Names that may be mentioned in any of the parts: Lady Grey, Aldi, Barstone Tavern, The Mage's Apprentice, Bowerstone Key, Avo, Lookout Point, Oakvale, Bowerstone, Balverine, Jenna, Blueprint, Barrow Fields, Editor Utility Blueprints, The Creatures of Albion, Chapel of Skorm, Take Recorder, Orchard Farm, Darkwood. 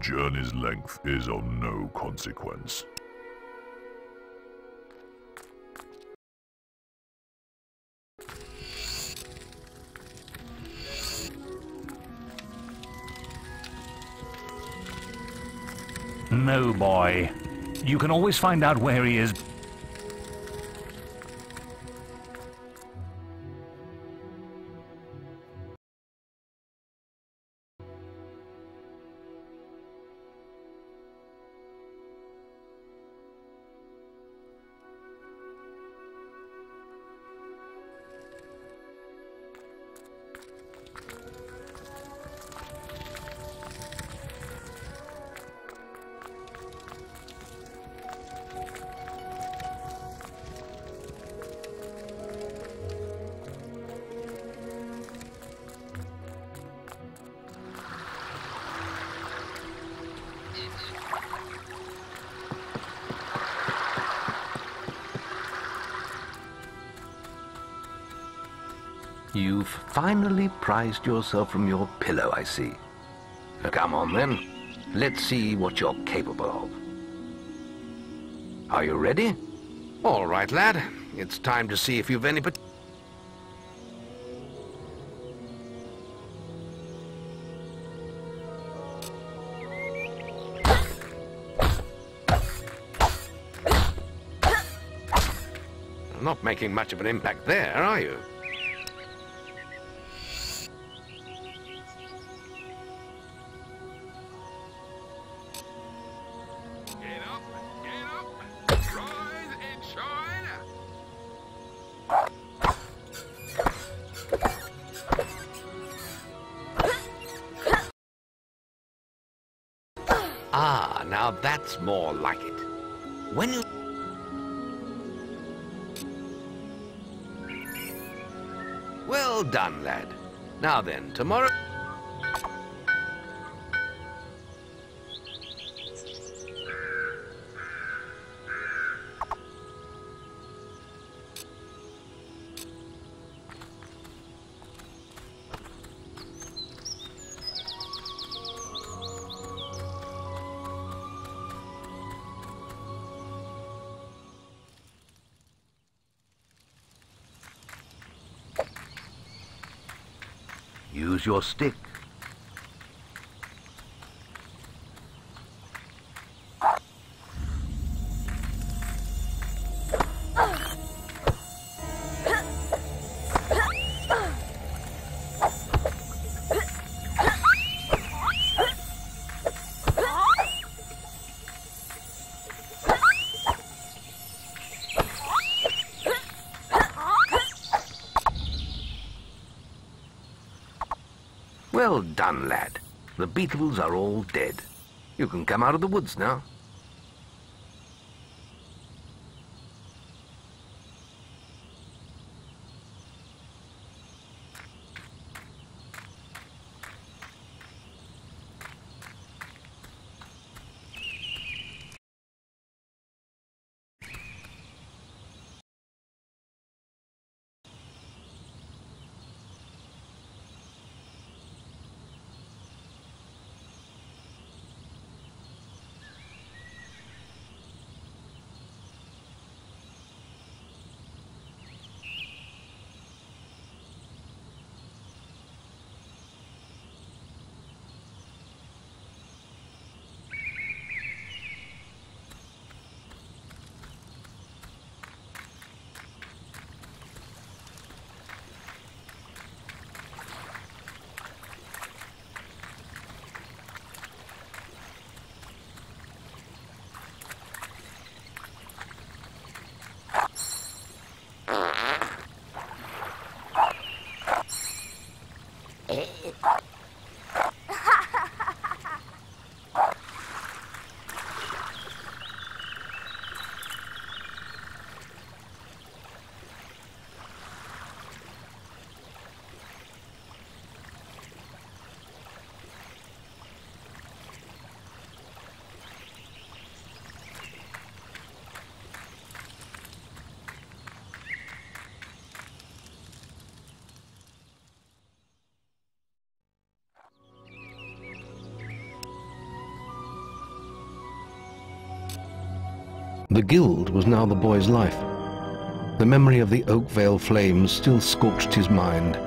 journey's length is of no consequence. No, boy. You can always find out where he is. You've finally prized yourself from your pillow, I see. Come on, then. Let's see what you're capable of. Are you ready? All right, lad. It's time to see if you've any potential. Not making much of an impact there, are you? Now that's more like it. When you... Well done, lad. Now then, tomorrow... Use your stick. Well done, lad. The beetles are all dead. You can come out of the woods now. The guild was now the boy's life. The memory of the Oakvale flames still scorched his mind.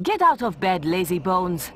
Get out of bed, lazy bones.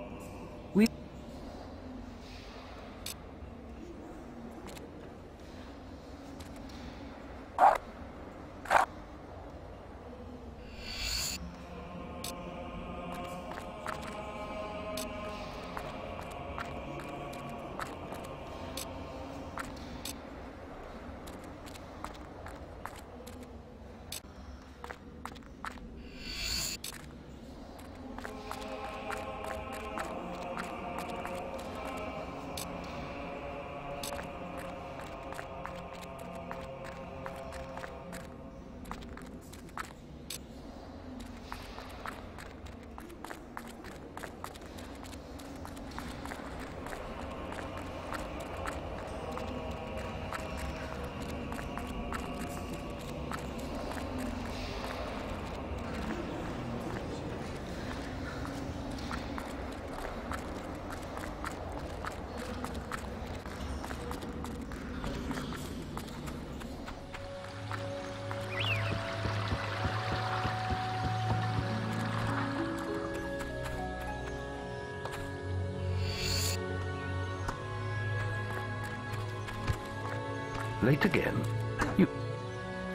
Late again?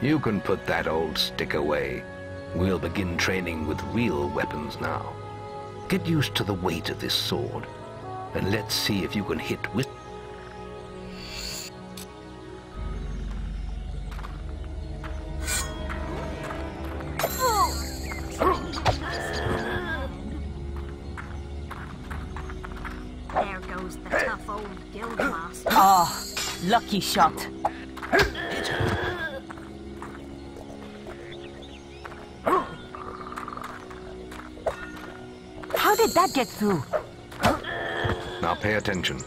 You can put that old stick away. We'll begin training with real weapons now. Get used to the weight of this sword, and let's see if you can hit with... There goes the tough old guild master. Oh, lucky shot. That gets through. Now pay attention.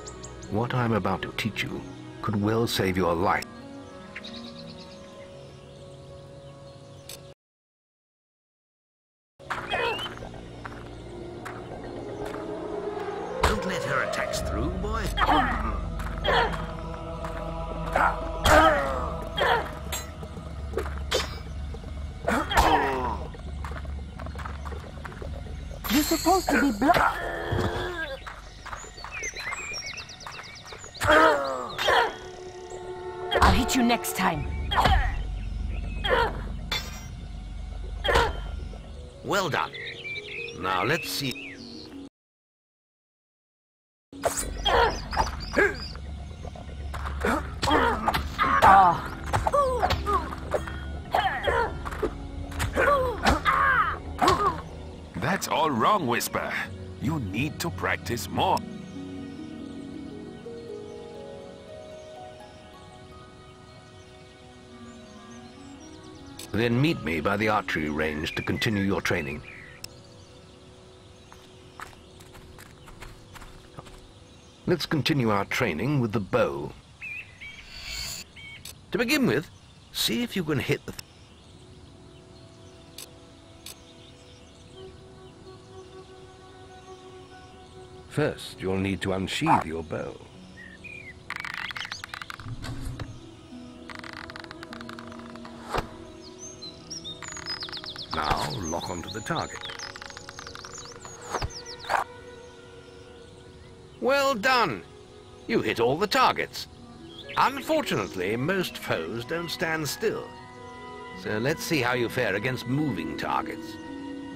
What I'm about to teach you could well save your life. Don't let her attacks through, boy. You're supposed to be blocked. I'll hit you next time. Well done. Now let's see. Oh. That's all wrong, Whisper. You need to practice more. Then meet me by the archery range to continue your training. Let's continue our training with the bow. To begin with, see if you can hit the... First, you'll need to unsheathe your bow. Now, lock onto the target. Well done! You hit all the targets. Unfortunately, most foes don't stand still. So let's see how you fare against moving targets.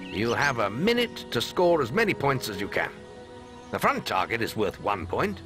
You have a minute to score as many points as you can. The front target is worth 1 point.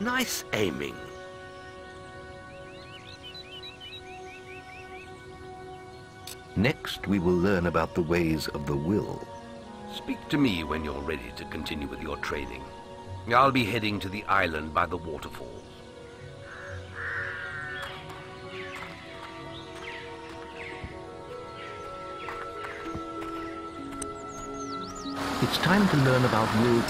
Nice aiming. Next, we will learn about the ways of the will. Speak to me when you're ready to continue with your training. I'll be heading to the island by the waterfalls. It's time to learn about will.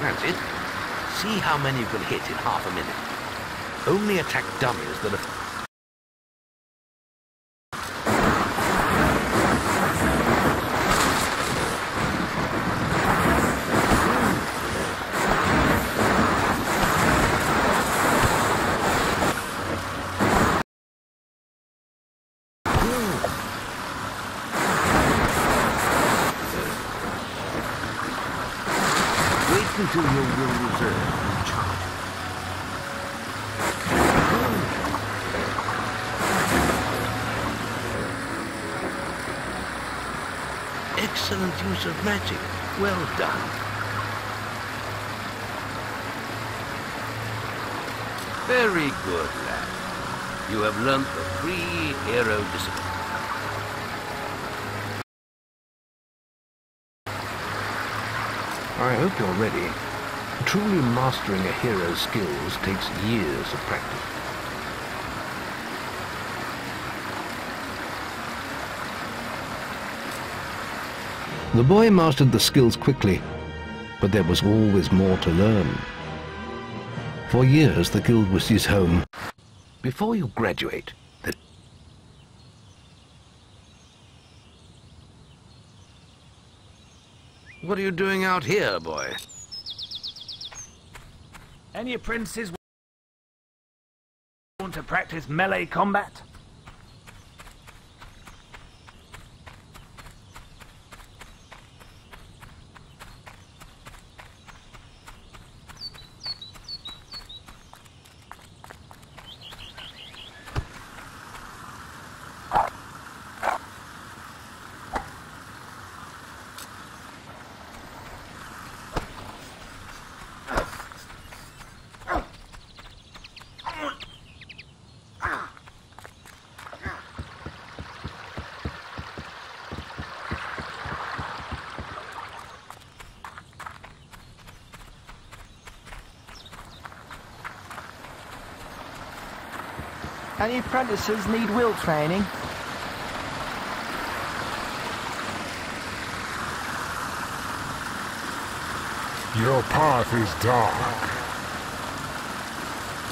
That's it. See how many you can hit in half a minute. Only attack dummies that are... until your will reserve and charge. Excellent use of magic. Well done. Very good, lad. You have learnt the three hero disciplines. I hope you're ready. Truly mastering a hero's skills takes years of practice. The boy mastered the skills quickly, but there was always more to learn. For years, the guild was his home. Before you graduate, what are you doing out here, boy? Any apprentices want to practice melee combat? Any apprentices need will training? Your path is dark.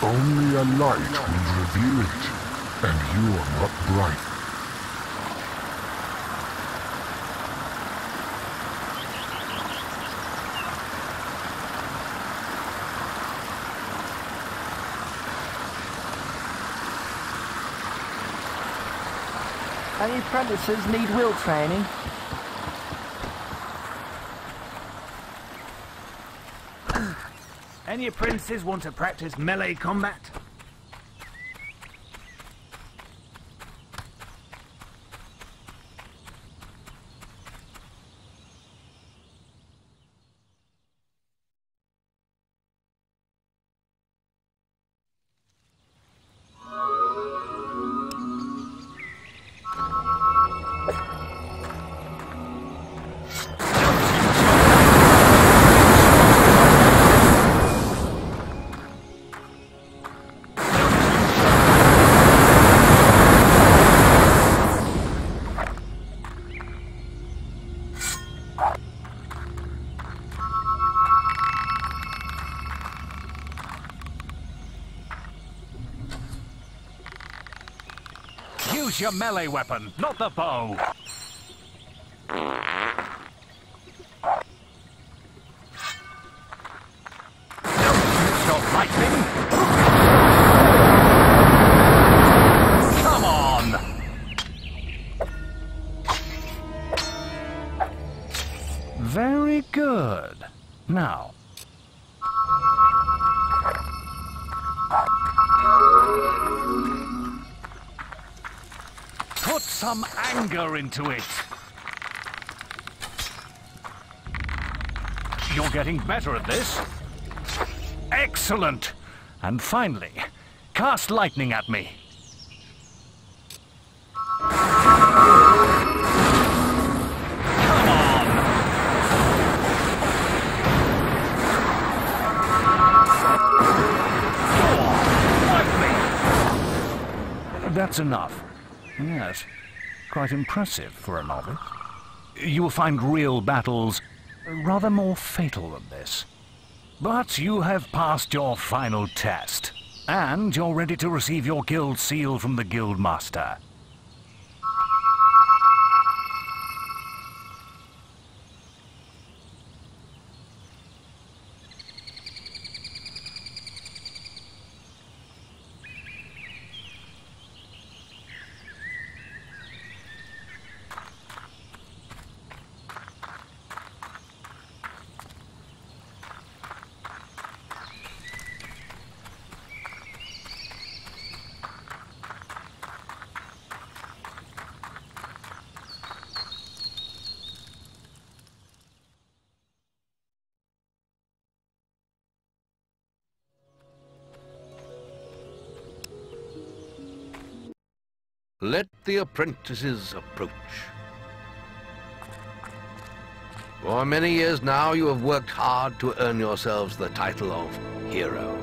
Only a light will reveal it, and you are not bright. Any apprentices need will training. Any apprentices want to practice melee combat? Use your melee weapon, not the bow. Put some anger into it. You're getting better at this. Excellent! And finally, cast lightning at me. That's enough. Yes, quite impressive for a novel. You'll find real battles rather more fatal than this. But you have passed your final test, and you're ready to receive your guild seal from the guild master. Let the apprentices approach. For many years now, you have worked hard to earn yourselves the title of hero.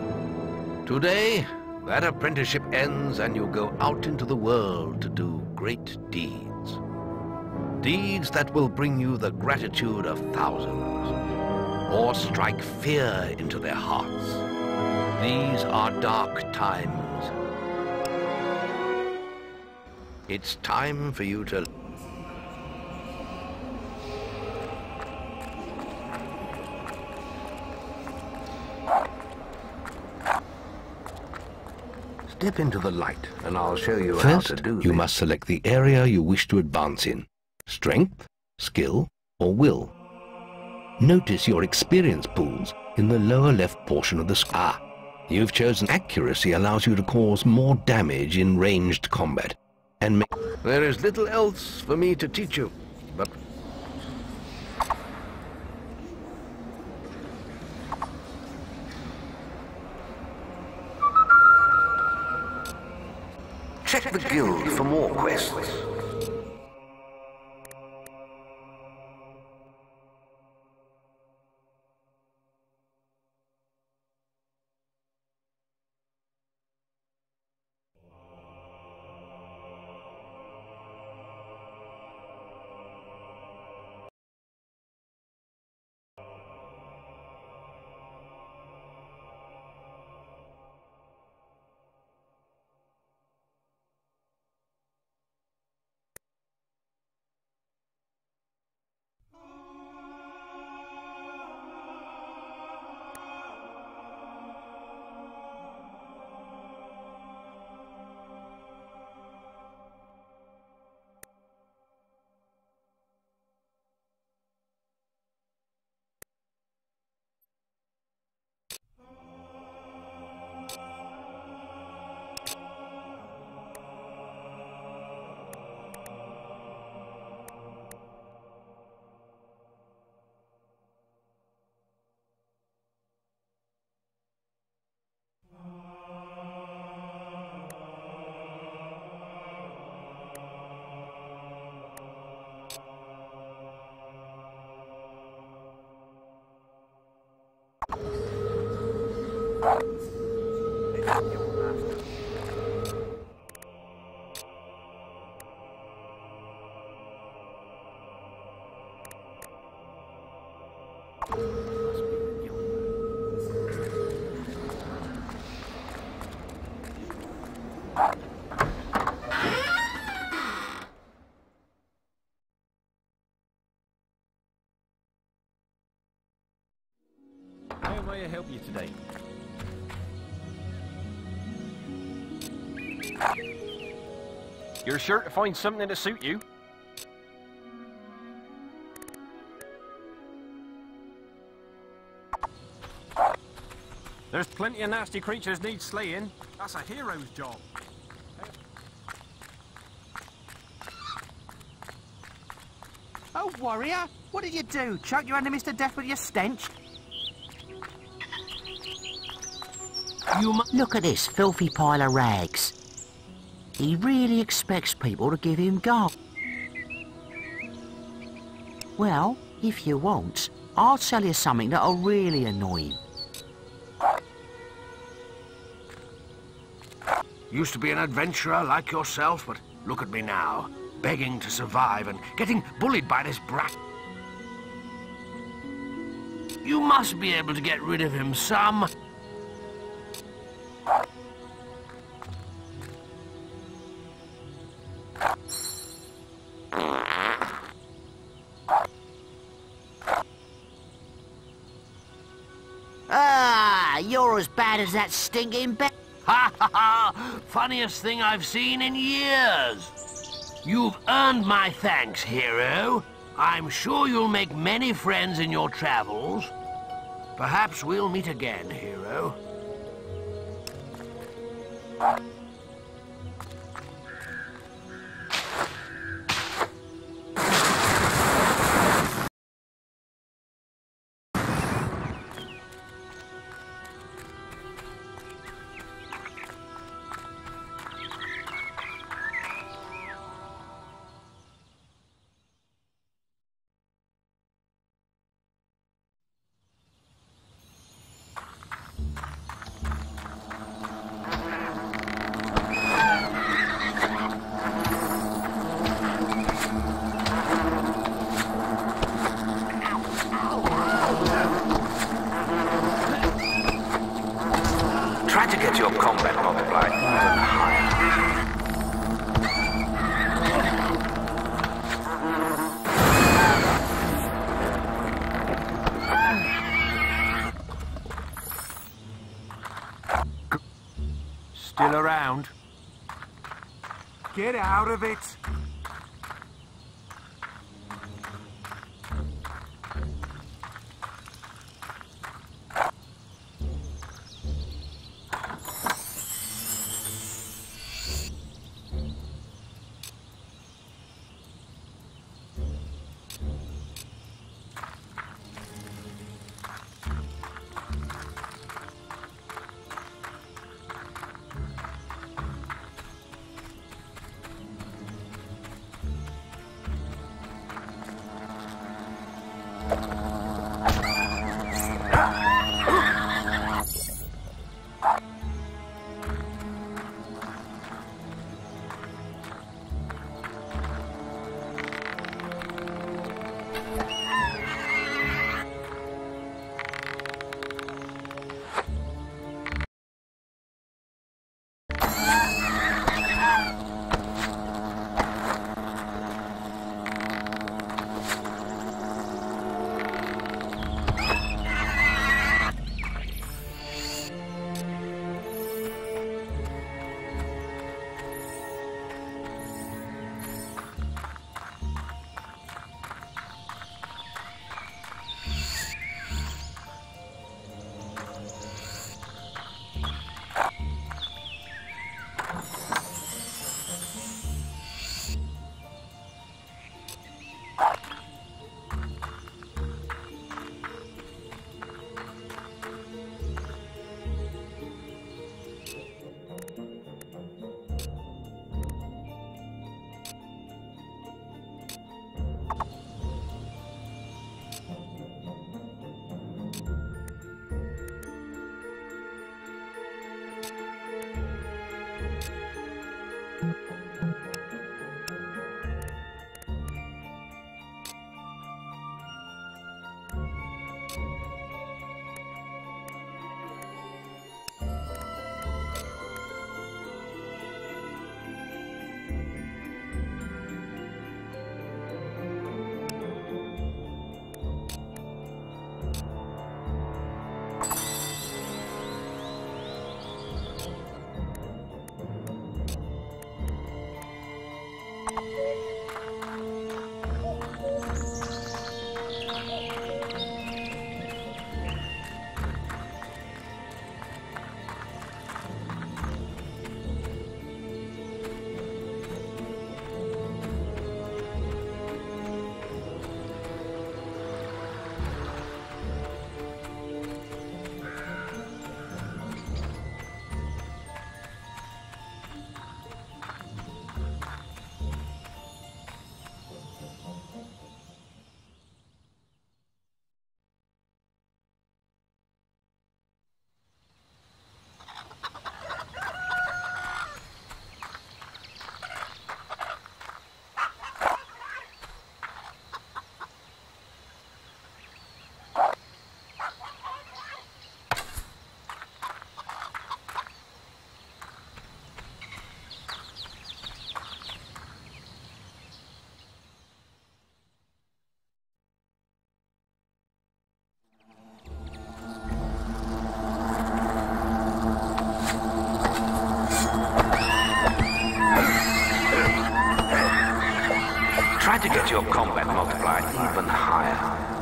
Today, that apprenticeship ends and you go out into the world to do great deeds. Deeds that will bring you the gratitude of thousands, or strike fear into their hearts. These are dark times. It's time for you to... Step into the light, and I'll show you how to do this. First, you must select the area you wish to advance in. Strength, skill, or will. Notice your experience pools in the lower left portion of the screen. You've chosen accuracy allows you to cause more damage in ranged combat. And there is little else for me to teach you, but... Check the guild for more quests. How may I help you today? You're sure to find something to suit you. There's plenty of nasty creatures need slaying. That's a hero's job. Oh, warrior! What did you do? Chuck your enemies to death with your stench? You must look at this filthy pile of rags. He really expects people to give him gold. Well, if you want, I'll tell you something that'll really annoy him. Used to be an adventurer like yourself, but look at me now, begging to survive and getting bullied by this brat. You must be able to get rid of him some. Ah, you're as bad as that stinking bat. Ha ha ha! Funniest thing I've seen in years! You've earned my thanks, hero. I'm sure you'll make many friends in your travels. Perhaps we'll meet again, hero. Get out of it! your combat multiplied even higher.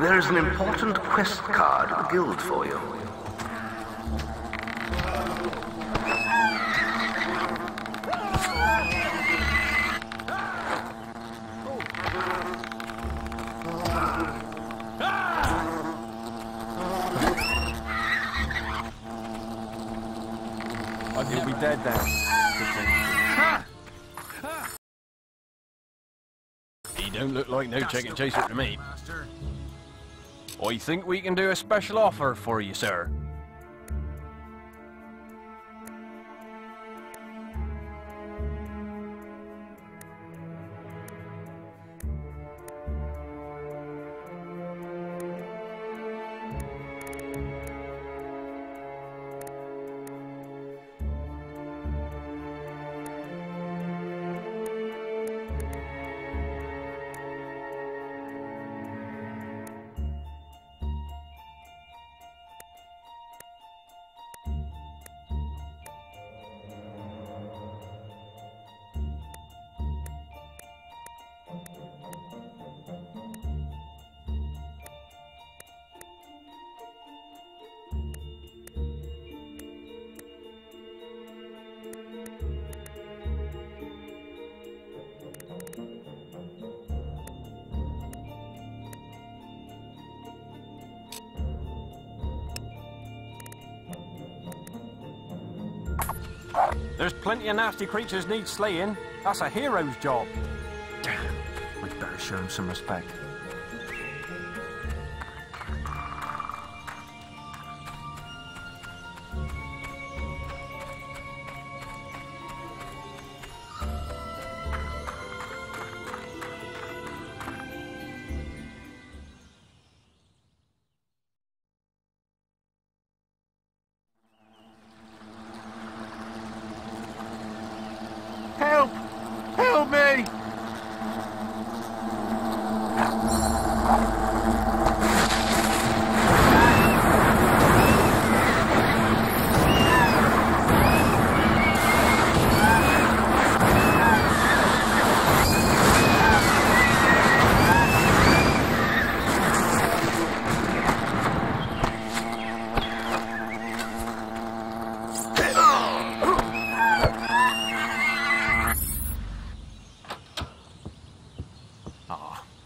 There is an important quest card of the guild for you. You'll be dead then. He don't look like no chicken chaser to me. I think we can do a special offer for you, sir. There's plenty of nasty creatures need slaying. That's a hero's job. Damn, we'd better show him some respect.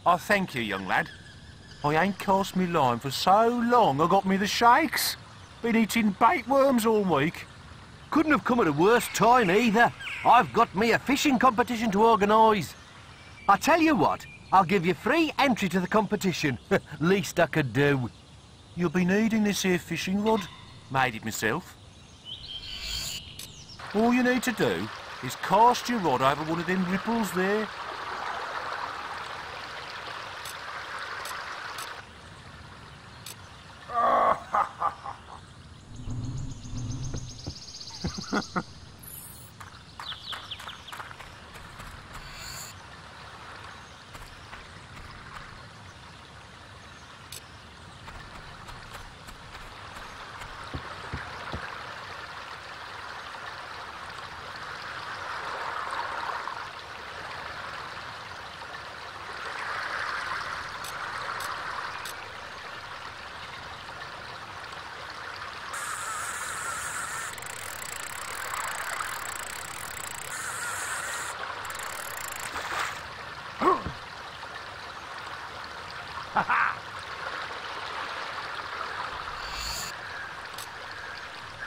Oh, thank you, young lad. I ain't cast me line for so long, I got me the shakes. Been eating bait worms all week. Couldn't have come at a worse time either. I've got me a fishing competition to organise. I tell you what, I'll give you free entry to the competition. Least I could do. You'll be needing this here fishing rod. Made it myself. All you need to do is cast your rod over one of them ripples there.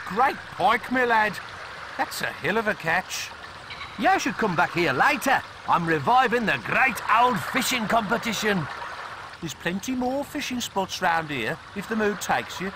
Great pike, my lad. That's a hill of a catch. You should come back here later. I'm reviving the great old fishing competition. There's plenty more fishing spots round here if the mood takes you.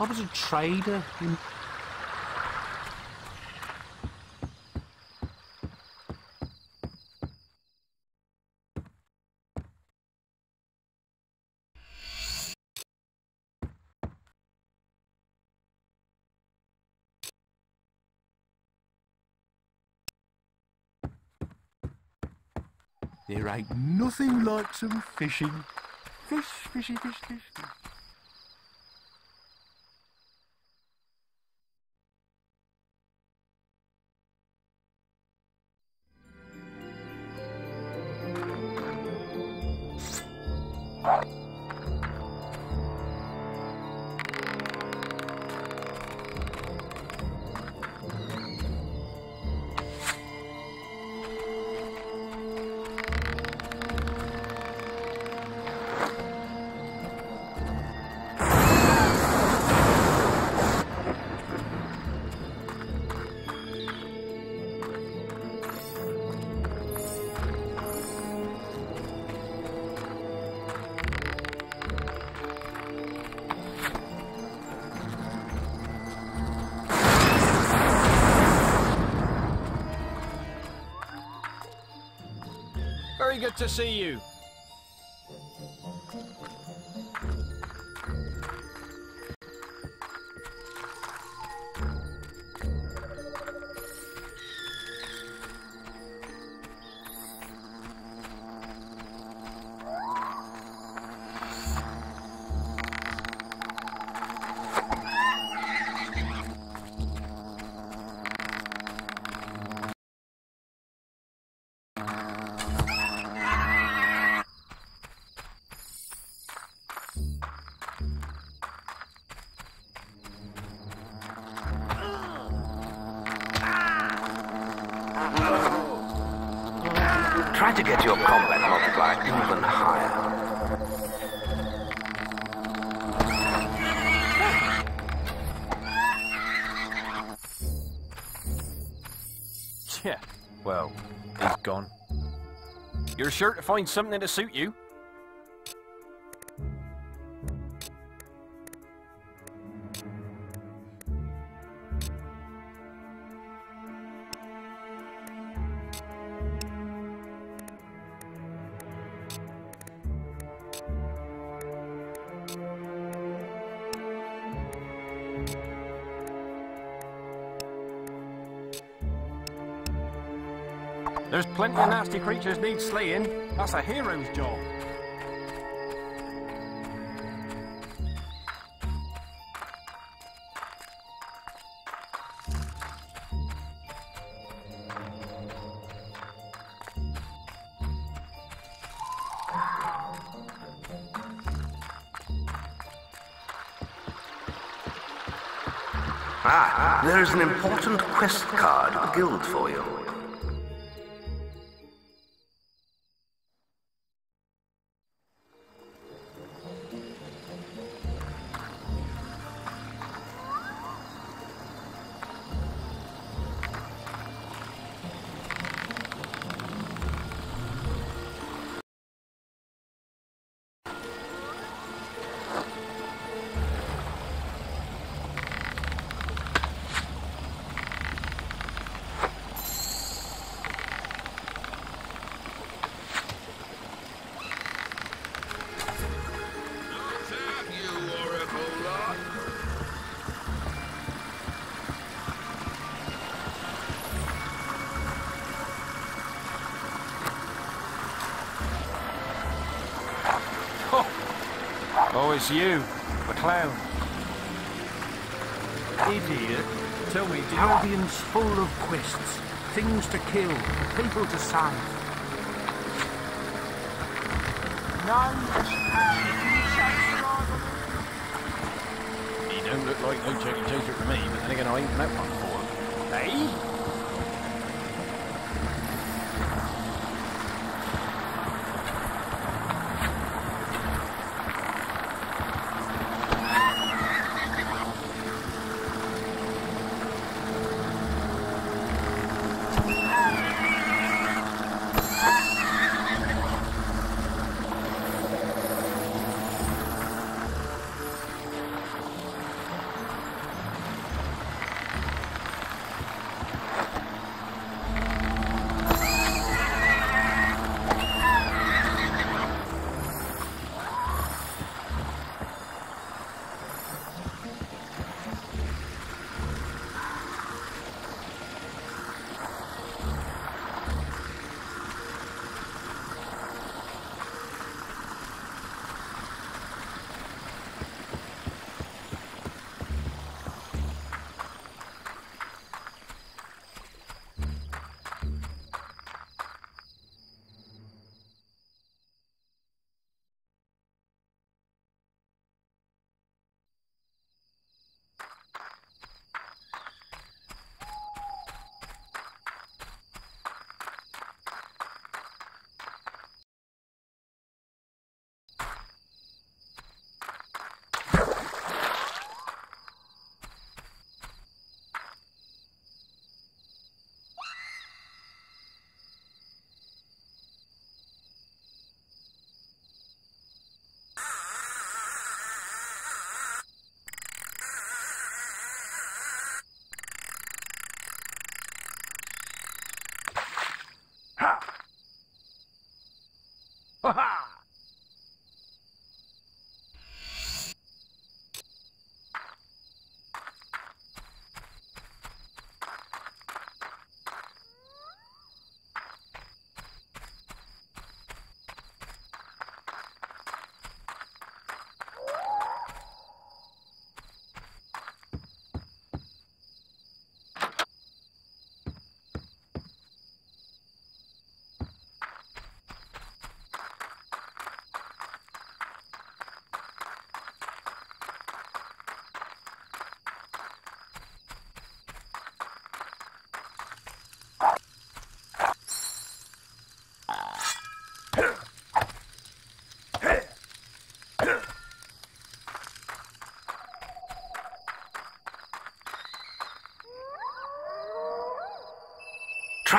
I was a trader in... There ain't nothing like some fishing. Fish, fishy, fish, fish, fish. Good to see you. try to get your combat multiplier even higher. Yeah, well, he's gone. You're sure to find something to suit you. There's plenty of nasty creatures need slaying. That's a hero's job. Ah, there's an important quest card of the guild for you. It's you, the clown. Idiot. Tell me, do Albion's full of quests. Things to kill, people to save. He don't look like no chicken chaser to me, but then again I ain't met one before. Hey?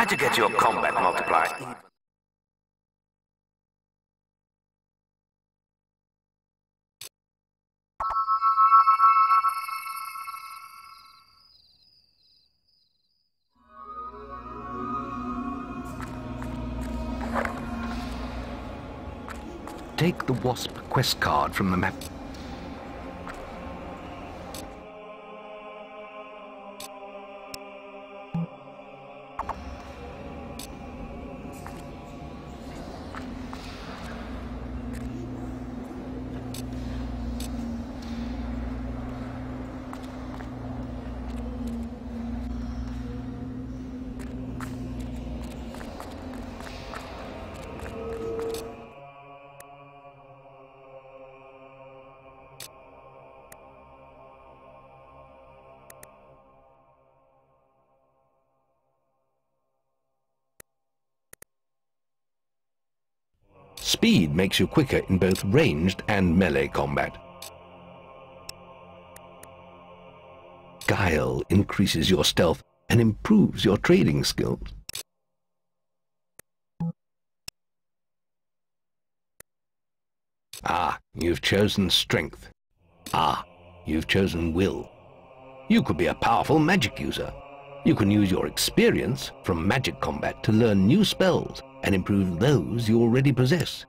Try to get your combat multiplier. Take the Wasp quest card from the map. Speed makes you quicker in both ranged and melee combat. Guile increases your stealth and improves your trading skills. Ah, you've chosen strength. Ah, you've chosen will. You could be a powerful magic user. You can use your experience from magic combat to learn new spells and improve those you already possess.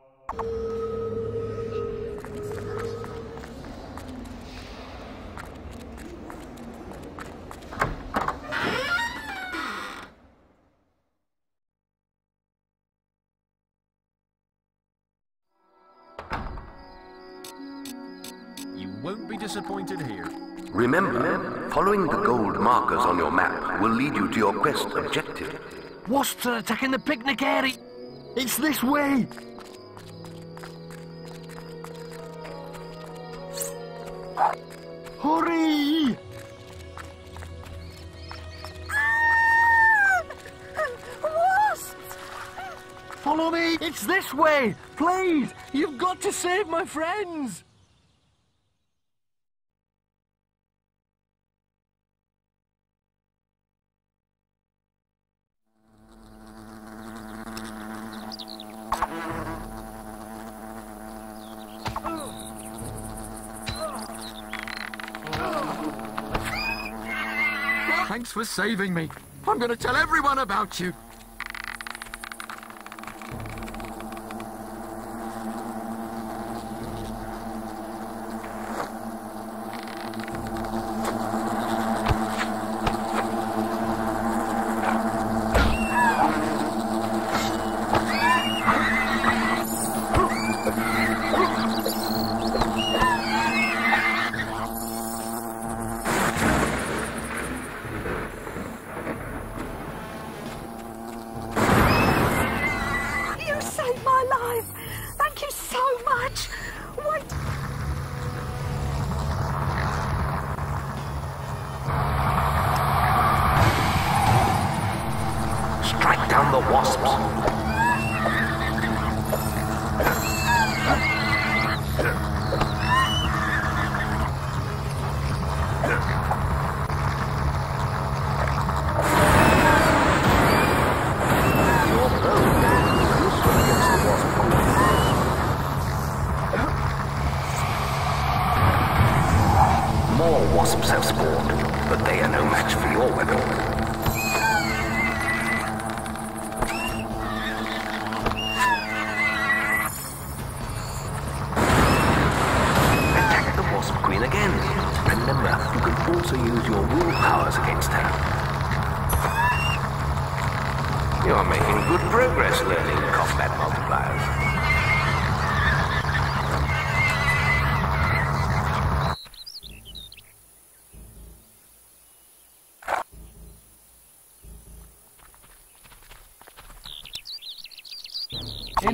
You won't be disappointed here. Remember, following the gold markers on your map will lead you to your quest objective. Wasps are attacking the picnic area! It's this way! Hurry! Ah! Wasps! Follow me! It's this way! Please! You've got to save my friends! Thanks for saving me. I'm going to tell everyone about you.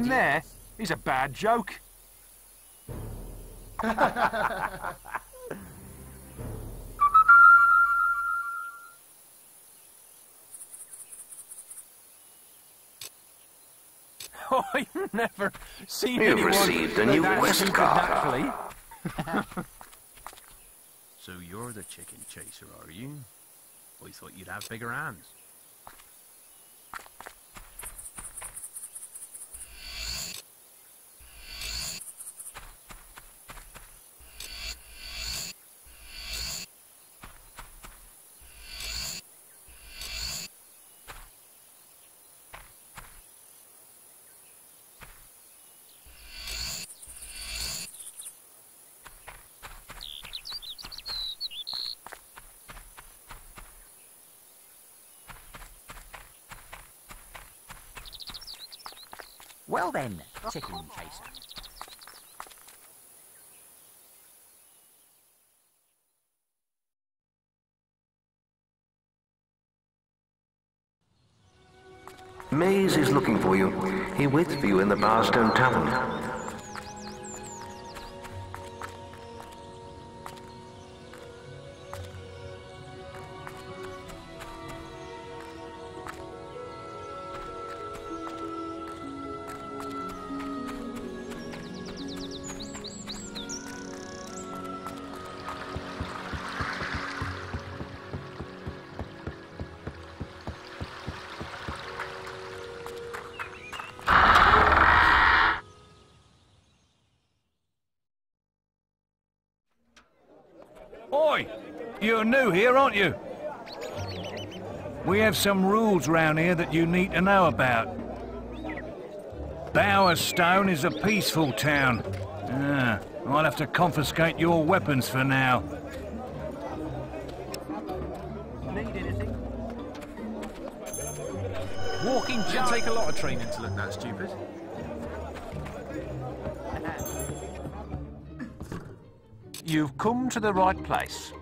There is a bad joke. Oh, I've never seen anyone. You've received a new quest card. So you're the chicken chaser, are you? I thought you'd have bigger hands. Well then, chicken chaser. Maze is looking for you. He waits for you in the Barstone Tavern. You're new here, aren't you? We have some rules round here that you need to know about. Bowerstone is a peaceful town. I'll have to confiscate your weapons for now. Need anything? Walking should take a lot of training to look that stupid. You've come to the right place.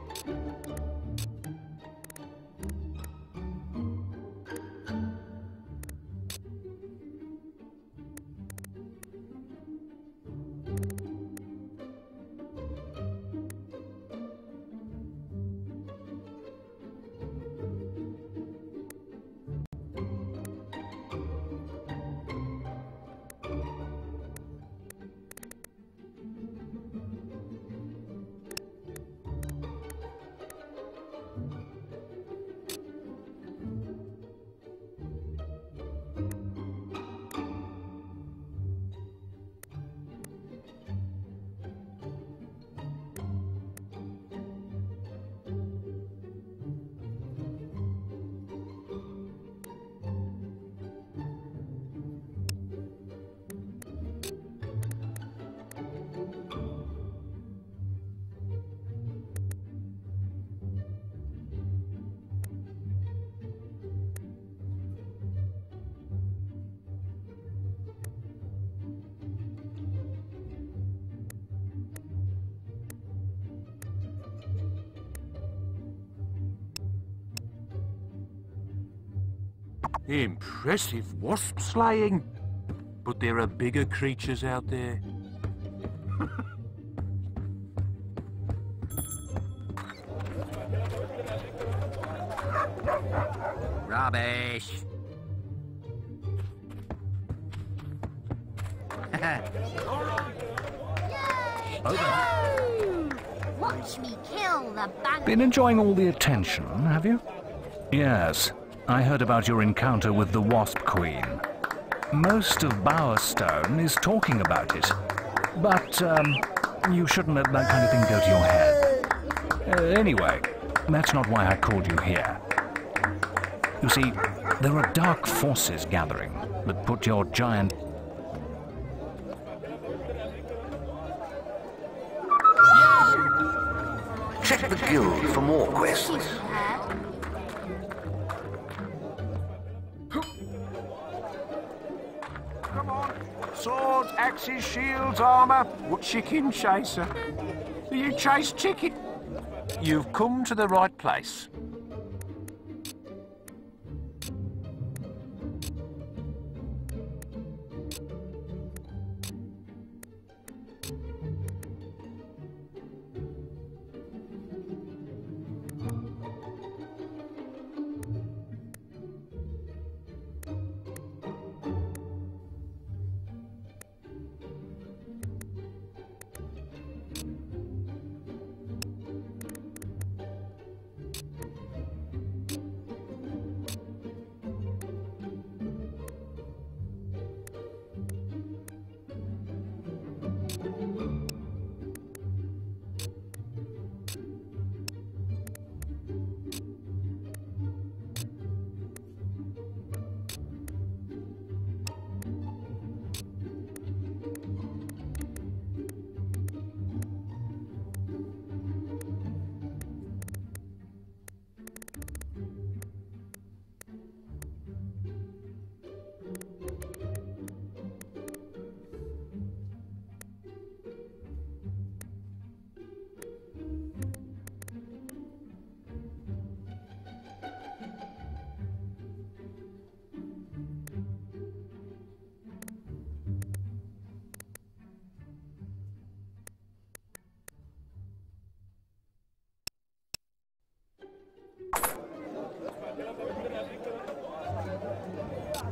Impressive wasp slaying, but there are bigger creatures out there. Rubbish. Over. Watch me kill the bandit. Been enjoying all the attention, have you? Yes. I heard about your encounter with the Wasp Queen. Most of Bowerstone is talking about it, but you shouldn't let that kind of thing go to your head. Anyway, that's not why I called you here. You see, there are dark forces gathering that put your giant... Check the guild for more quests. Swords, axes, shields, armour. What chicken chaser? Do you chase chicken? You've come to the right place.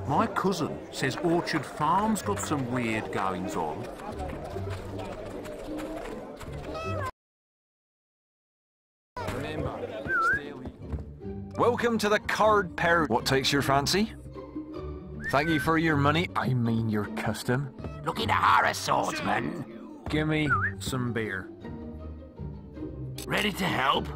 My cousin says Orchard Farm's got some weird goings on. Welcome to the card pair. What takes your fancy? Thank you for your money. I mean your custom. Looking to hire a swordsman. Give me some beer. Ready to help?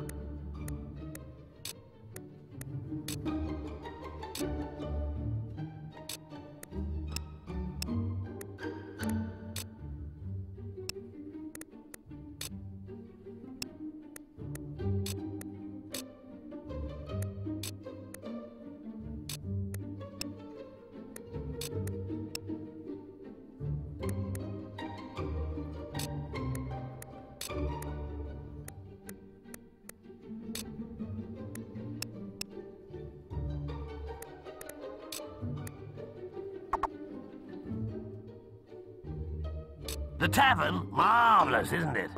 The tavern? Marvellous, isn't it?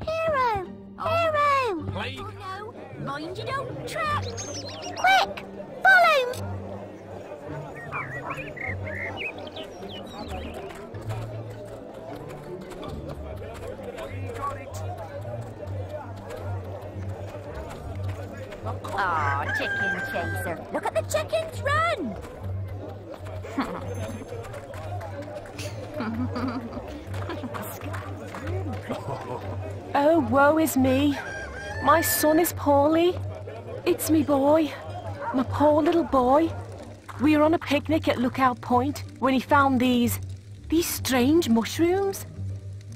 Hero! Hero! Please. Oh no, mind you don't trap! Quick! Follow! Aw, oh, chicken chaser. Look at the chickens run! Oh, woe is me. My son is poorly. It's me boy. My poor little boy. We were on a picnic at Lookout Point when he found these strange mushrooms.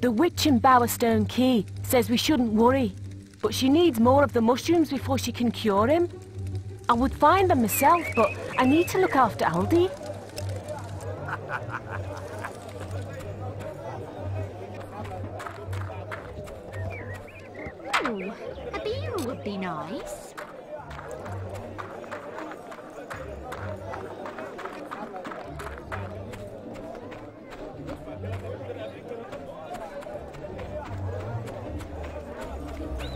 The witch in Bowerstone Key says we shouldn't worry, but she needs more of the mushrooms before she can cure him. I would find them myself, but I need to look after Aldi. Ooh, a beer would be nice.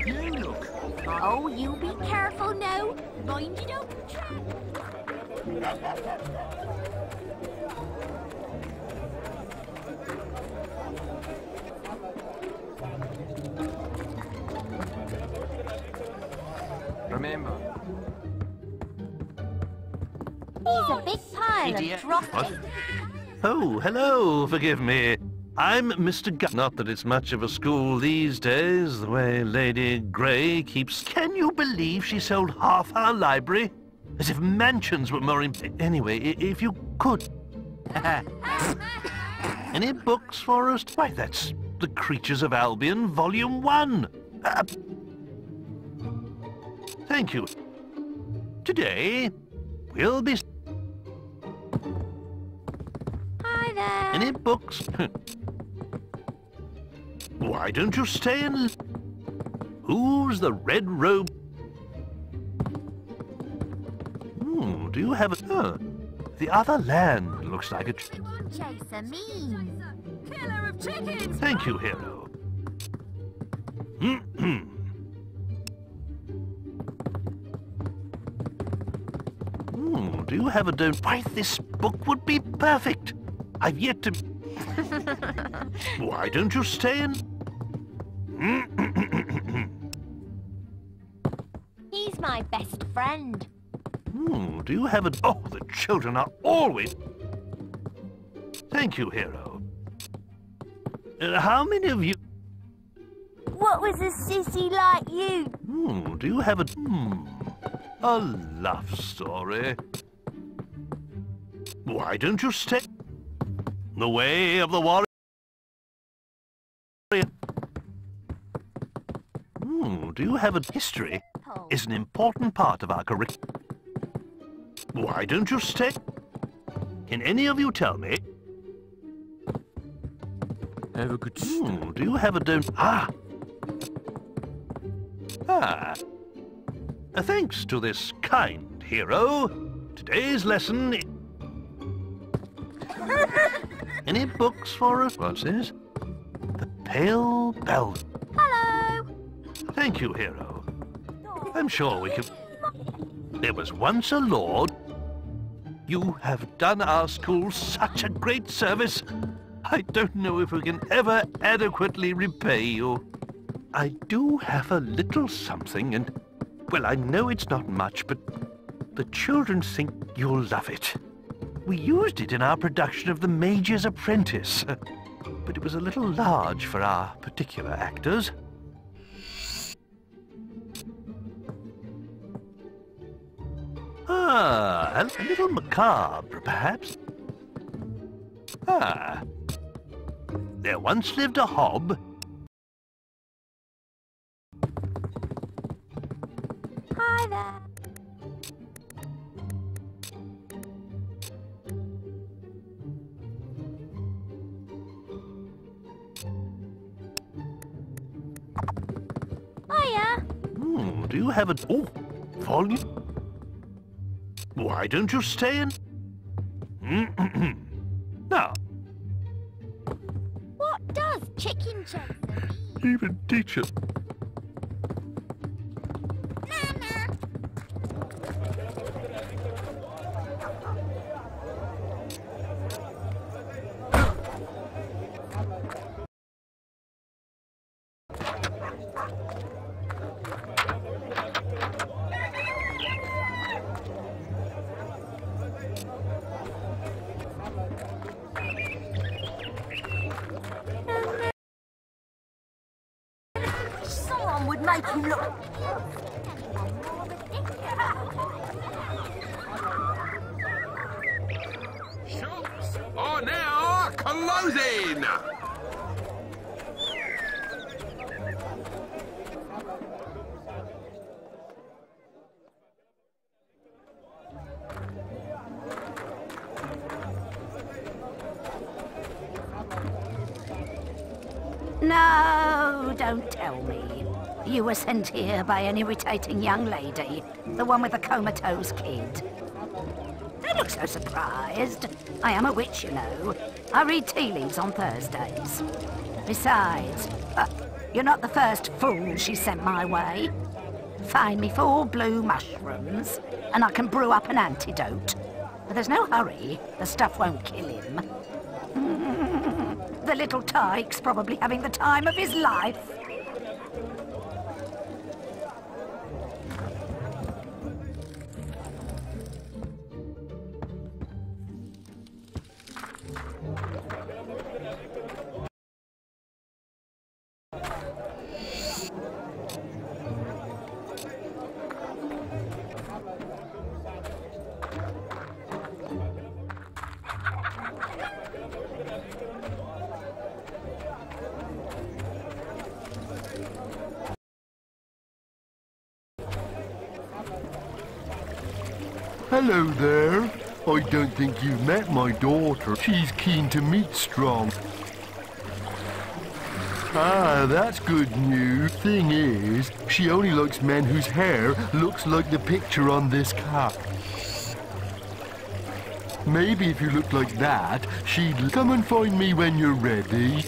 You look. Oh, you be careful now. Mind you don't trap. Remember. He's a big pile of droppings. Oh, hello, forgive me. I'm Mr. Gu- Not that it's much of a school these days, the way Lady Grey keeps... Can you believe she sold half our library? As if mansions were more important. Anyway, if you could... Any books for us? Why, that's The Creatures of Albion, Volume 1. Thank you. Today, we'll be... Hi there. Any books? Why don't you stay and... Who's the red robe? Hmm, do you have a... the other land looks like a... Chaser, me. Killer of chickens. Thank you, hero. Do you have a don't? Why, this book would be perfect. I've yet to... Why don't you stay in? He's my best friend. Do you have a... Oh, the children are always... Thank you, hero. How many of you... What was a sissy like you? Do you have a... A love story. Why don't you stay the way of the warrior? Do you have a history? Is an important part of our curriculum. Why don't you stay? Can any of you tell me? Have a good do you have a don't? Thanks to this kind hero, today's lesson is... Any books for us? What's this? The Pale Bell. Hello! Thank you, hero. I'm sure we can... There was once a lord. You have done our school such a great service. I don't know if we can ever adequately repay you. I do have a little something and... Well, I know it's not much, but the children think you'll love it. We used it in our production of The Mage's Apprentice, but it was a little large for our particular actors. Ah, a little macabre, perhaps. Ah, there once lived a hob. Hi there. Hiya. Do you have a... Oh, volume? Why don't you stay in? Now. What does chicken chase mean? Even teach it. Nana. Was sent here by an irritating young lady, the one with the comatose kid. Don't look so surprised. I am a witch, you know. I read tea leaves on Thursdays. Besides, you're not the first fool she sent my way. Find me 4 blue mushrooms, and I can brew up an antidote. But there's no hurry. The stuff won't kill him. The little tyke's probably having the time of his life. Hello there. I don't think you've met my daughter. She's keen to meet Strong. Ah, that's good news. Thing is, she only likes men whose hair looks like the picture on this cap. Maybe if you looked like that, she'd... Come and find me when you're ready.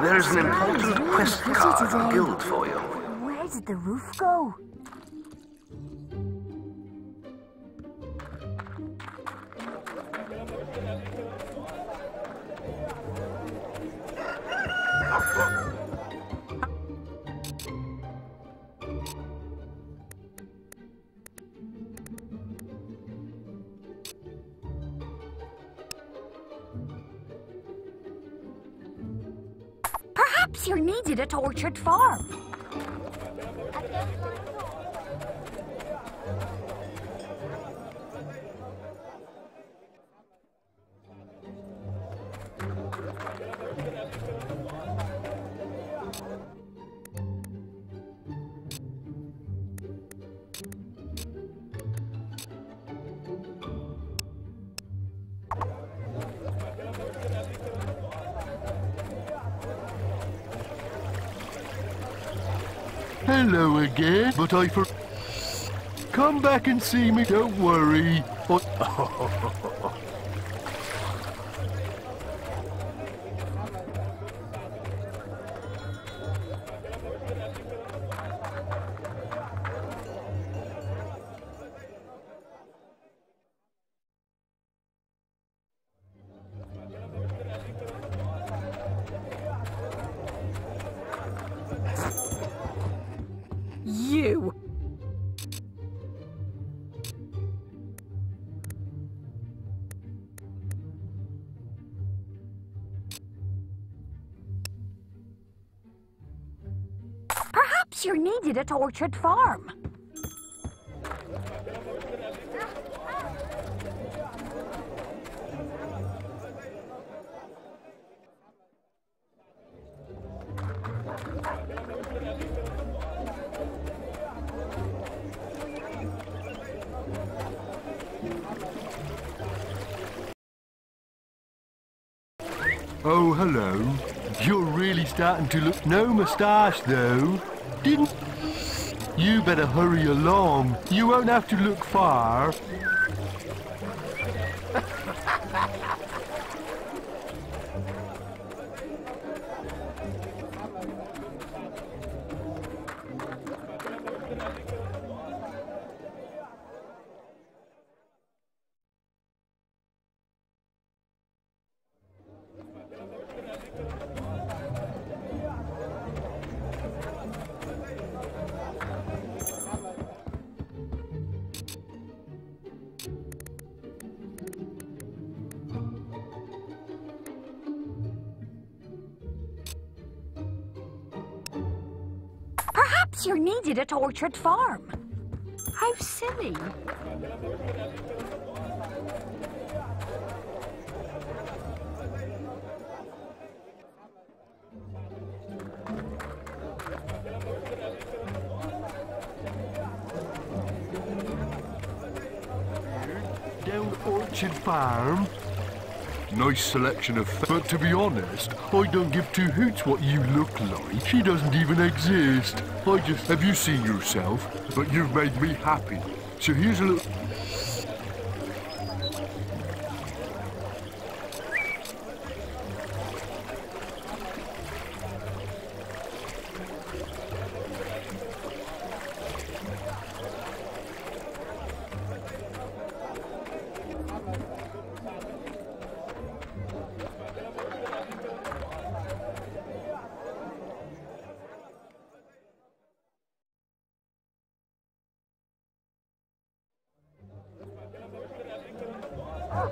There's an important quest card on the guild for you. Where did the roof go? Perhaps you're needed at Orchard Farm. Hello again, but I forgot. Come back and see me, don't worry. Perhaps you're needed at Orchard Farm. Oh, hello. You're really starting to look... No moustache, though. Didn't... You better hurry along. You won't have to look far. You're needed at Orchard Farm. How silly. Down Orchard Farm. Nice selection of... But to be honest, I don't give two hoots what you look like. She doesn't even exist. I just... Have you seen yourself? But you've made me happy. So here's a little...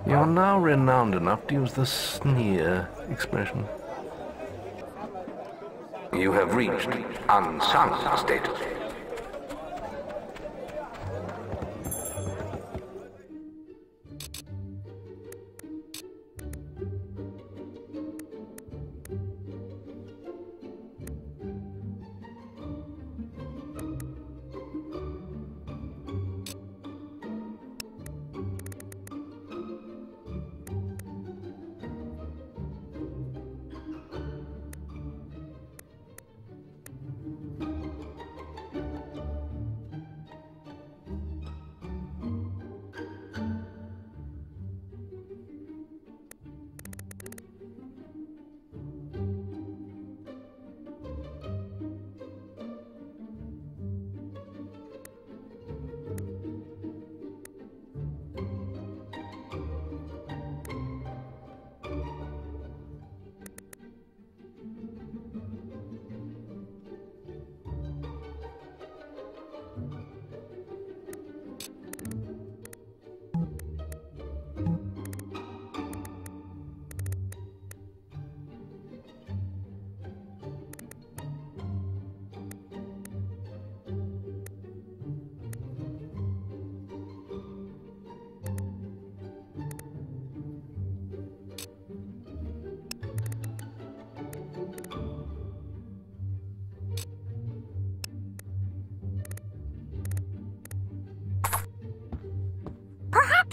You are now renowned enough to use the sneer expression. You have reached unsung status.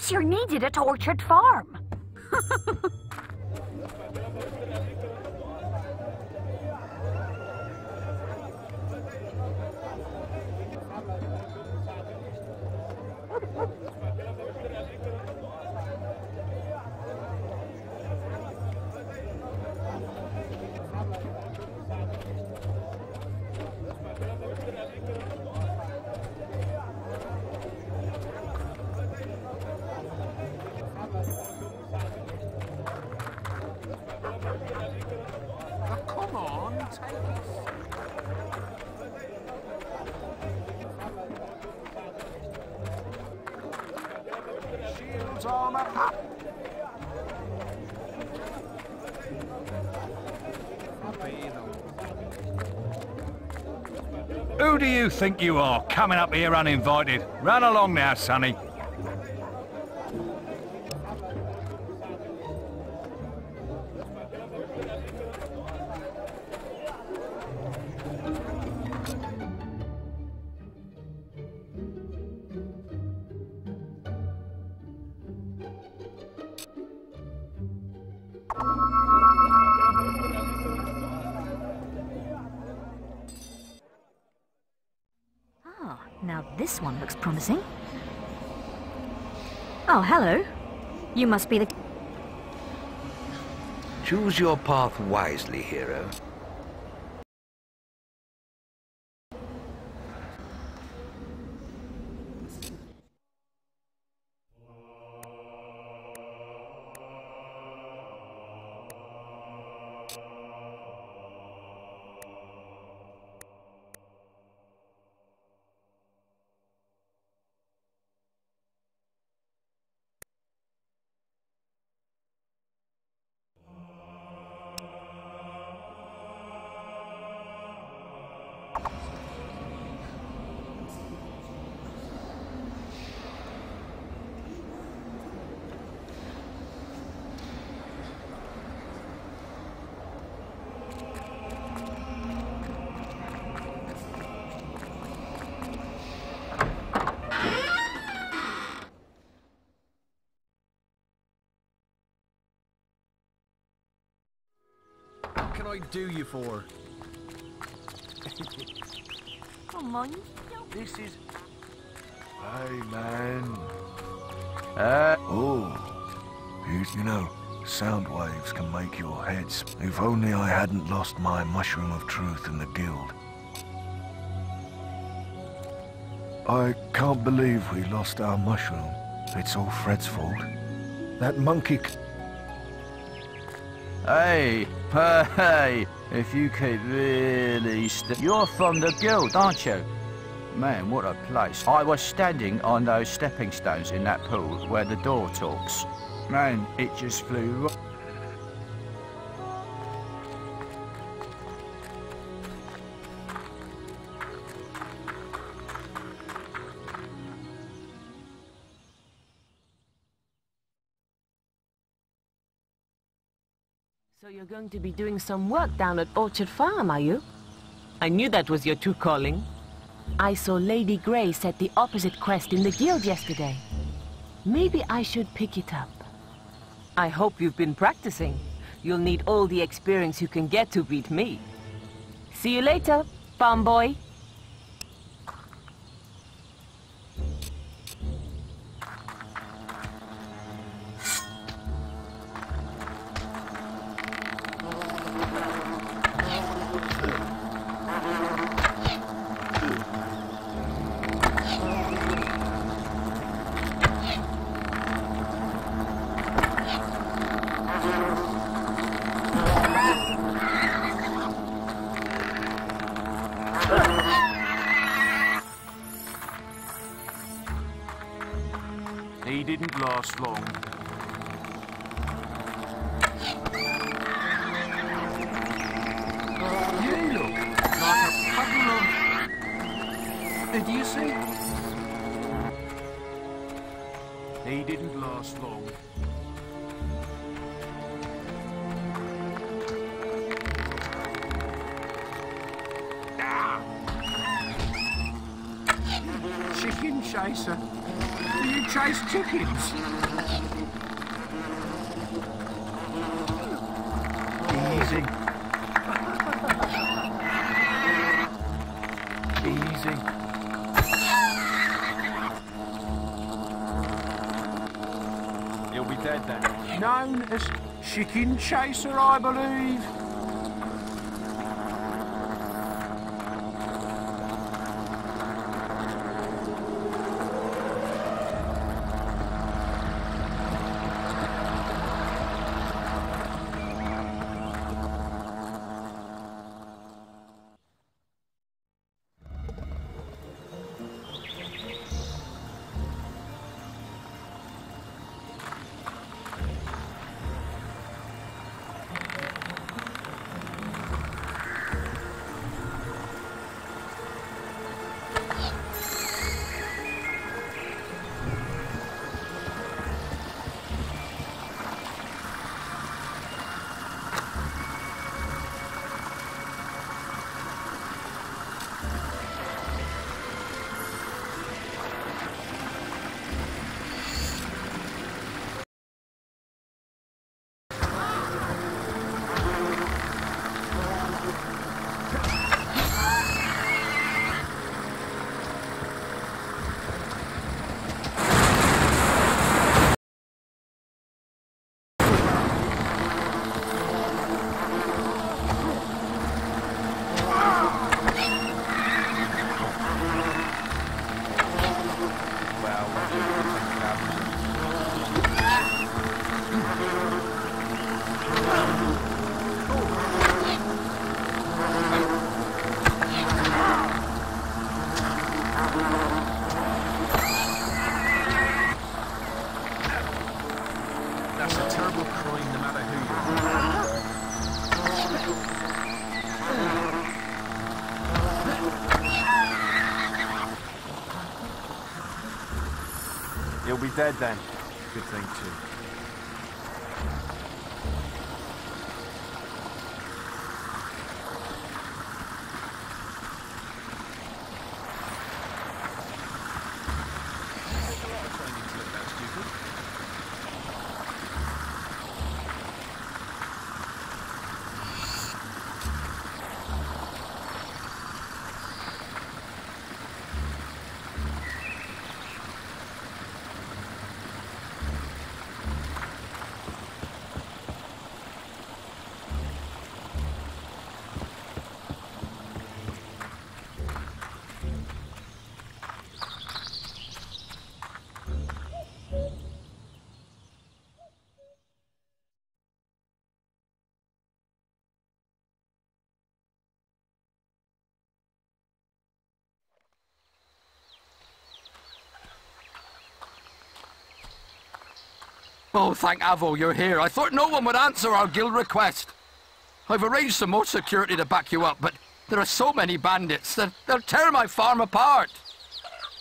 Perhaps you're needed at Orchard Farm. Who do you think you are, coming up here uninvited? Run along now, sonny. This one looks promising. Oh, hello. You must be the... Choose your path wisely, hero. What can I do you for? Come on, this is... Hey, man. You know, sound waves can make your head spin. If only I hadn't lost my mushroom of truth in the guild. I can't believe we lost our mushroom. It's all Fred's fault. That monkey... Hey! Hey, if you could really you're from the guild, aren't you? Man, what a place. I was standing on those stepping stones in that pool where the door talks. Man, it just flew. You're going to be doing some work down at Orchard Farm, are you? I knew that was your true calling. I saw Lady Grey set the opposite quest in the guild yesterday. Maybe I should pick it up. I hope you've been practicing. You'll need all the experience you can get to beat me. See you later, farm boy. He didn't last long. You look like a puddle of... Did you see? He didn't last long. Chicken chaser. franchise tickets. Easy. Easy. He'll be dead then. Known as Chicken Chaser, I believe. He'll be dead then. Good thing too. Oh, thank Avo, you're here. I thought no one would answer our guild request. I've arranged some more security to back you up, but there are so many bandits that they'll tear my farm apart.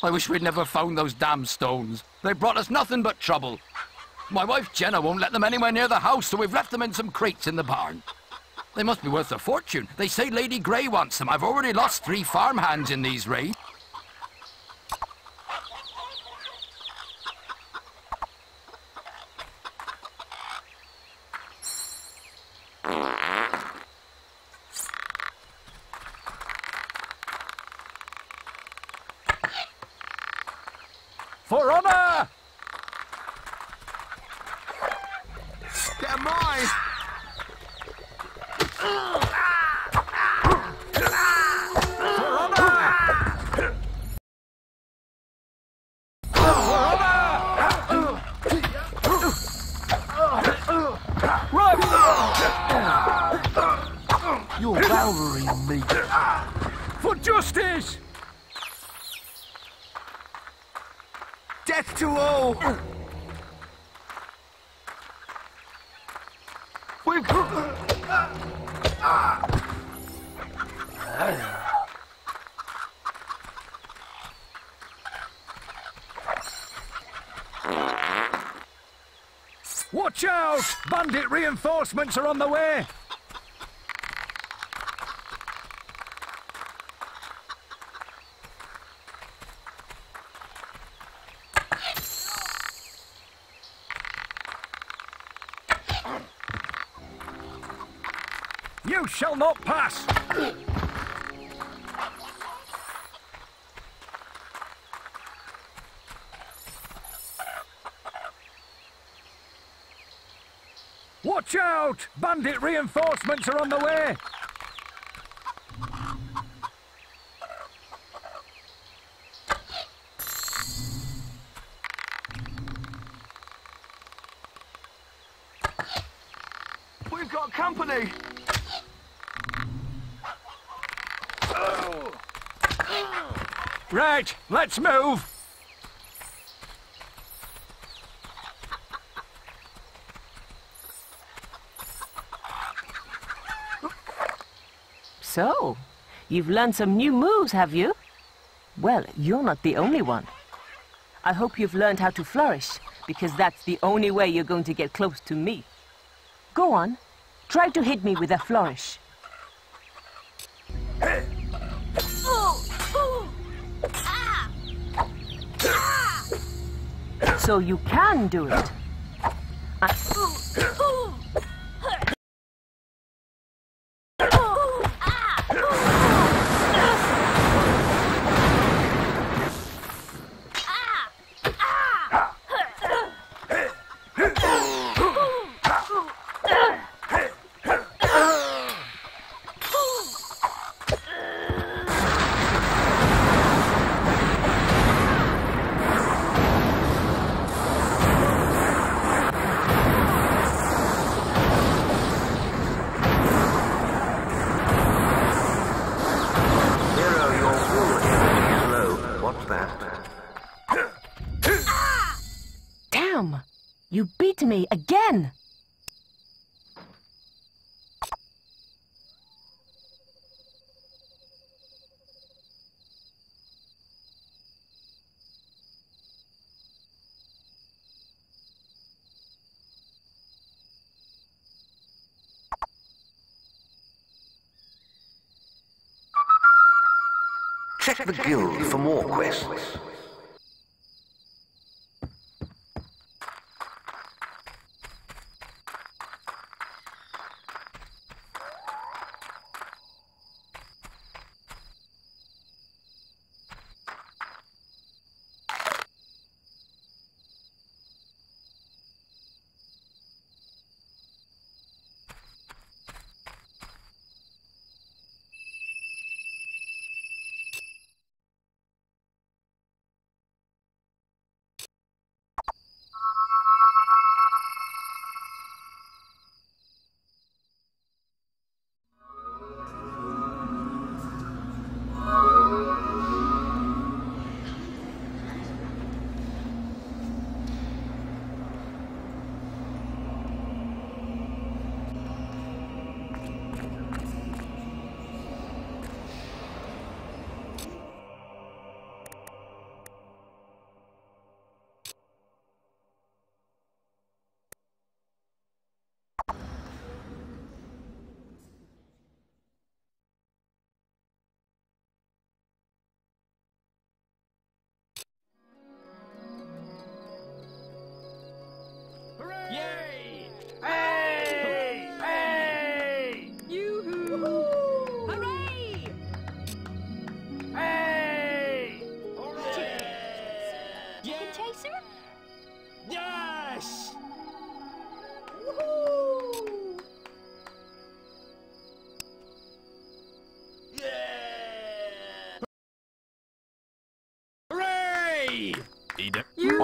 I wish we'd never found those damn stones. They brought us nothing but trouble. My wife Jenna won't let them anywhere near the house, so we've left them in some crates in the barn. They must be worth a fortune. They say Lady Grey wants them. I've already lost 3 farmhands in these raids. For honor! They're mine! For honor! For honor! Right! You're Balverine me. For justice! Death to all! We've... Watch out! Bandit reinforcements are on the way! You shall not pass! Watch out! Bandit reinforcements are on the way! We've got company! Right, let's move! So, you've learned some new moves, have you? Well, you're not the only one. I hope you've learned how to flourish, because that's the only way you're going to get close to me. Go on, try to hit me with a flourish. So you can do it. You beat me again! Check the guild for more quests.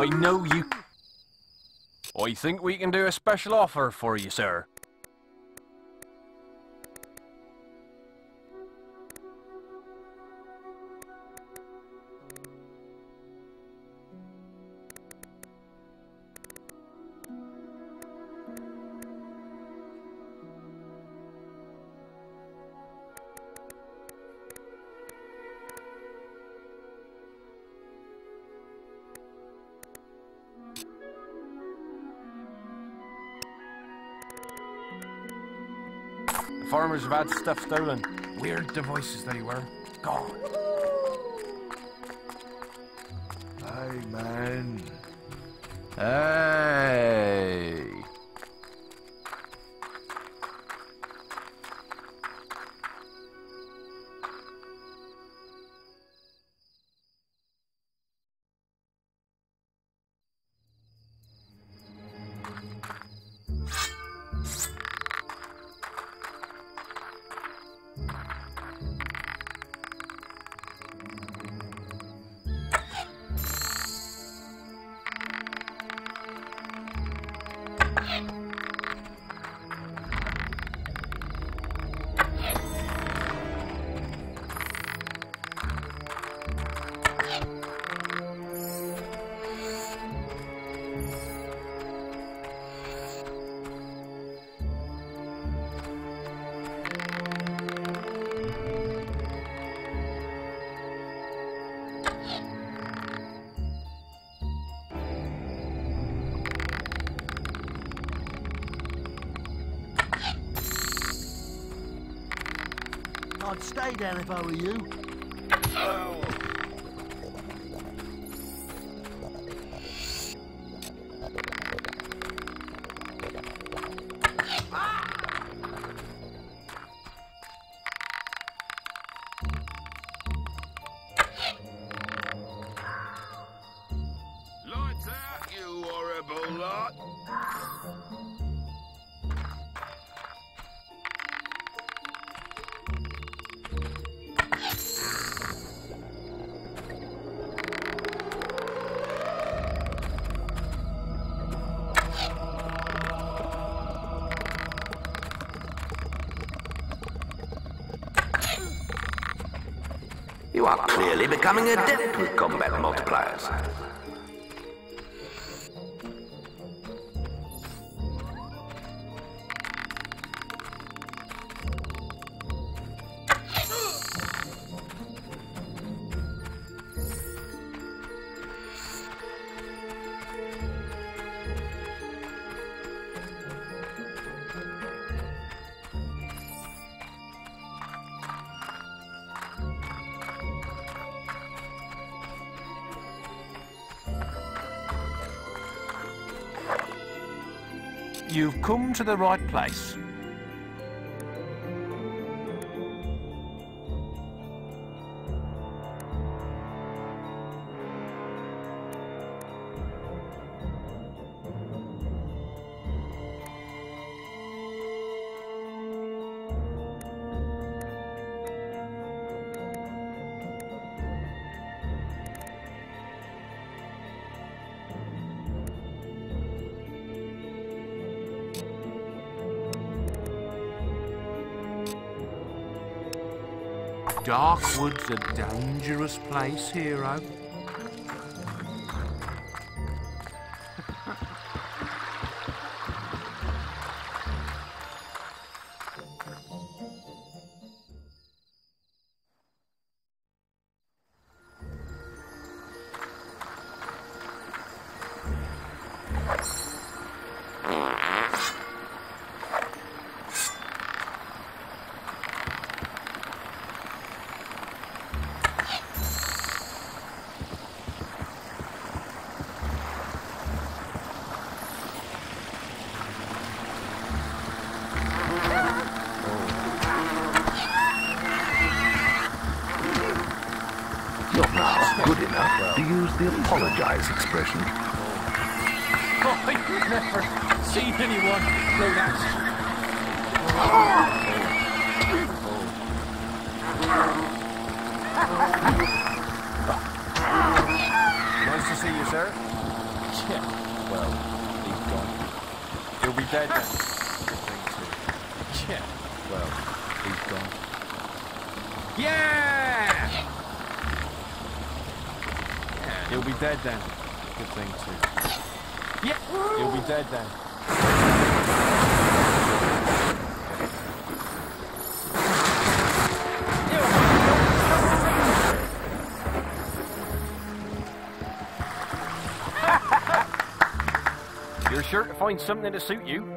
I know you... I think we can do a special offer for you, sir. Farmers have had stuff stolen. Weird devices they were. Gone. Hey, man. Hey. I'd stay down if I were you. Oh. Clearly becoming adept with combat multipliers. You've come to the right place. Darkwood's a dangerous place, hero. The apologize expression. Oh, I've never seen anyone do that. Nice to see you, sir. Yeah. Well, he's gone. He'll be dead then. Yeah. Well, he's gone. Yeah! He'll be dead then. Good thing too. Yeah. He'll be dead then. You're sure to find something to suit you.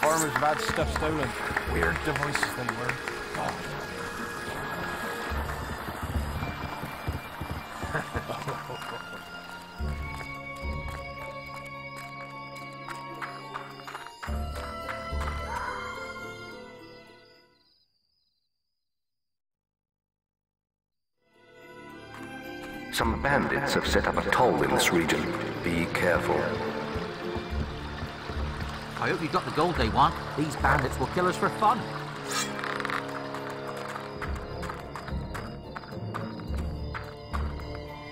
Farmers bad stuff stolen. Weird devices they were. Some bandits have set up a toll in this region. Be careful. I hope you got the gold they want. These bandits will kill us for fun.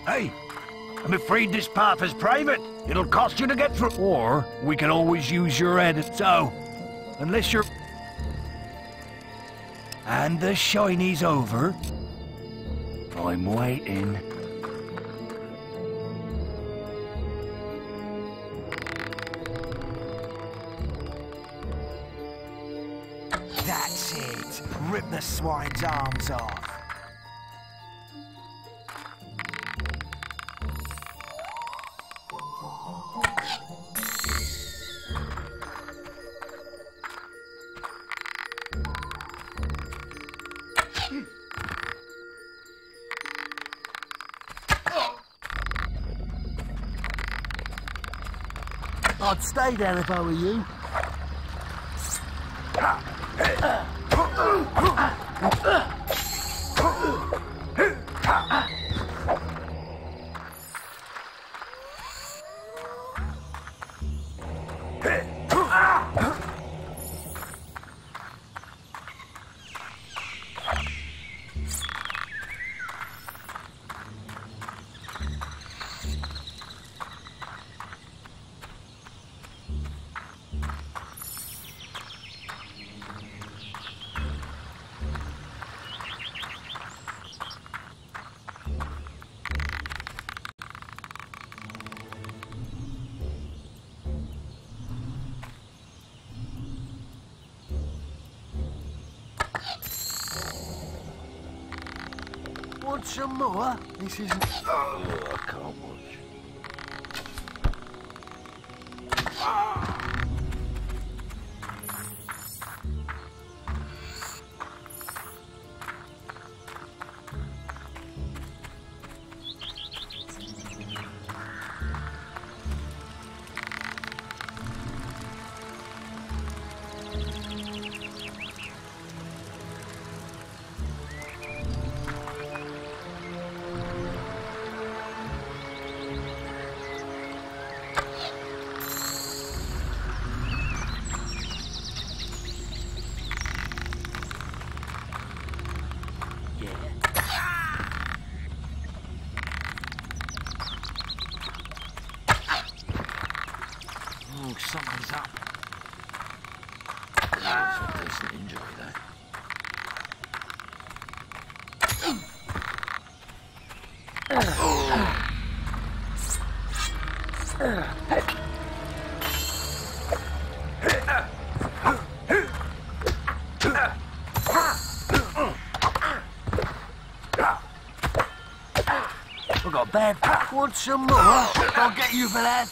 Hey, I'm afraid this path is private. It'll cost you to get through. Or we can always use your head. So, unless you're... And the shiny's over. I'm waiting. That's it. Rip the swine's arms off. I'd stay there if I were you. Want some more? This isn't... Oh, I can't watch. Ah! Something's up. Ah. That's a decent injury, though. We've got a bad pack. Want some more? I'll get you for that.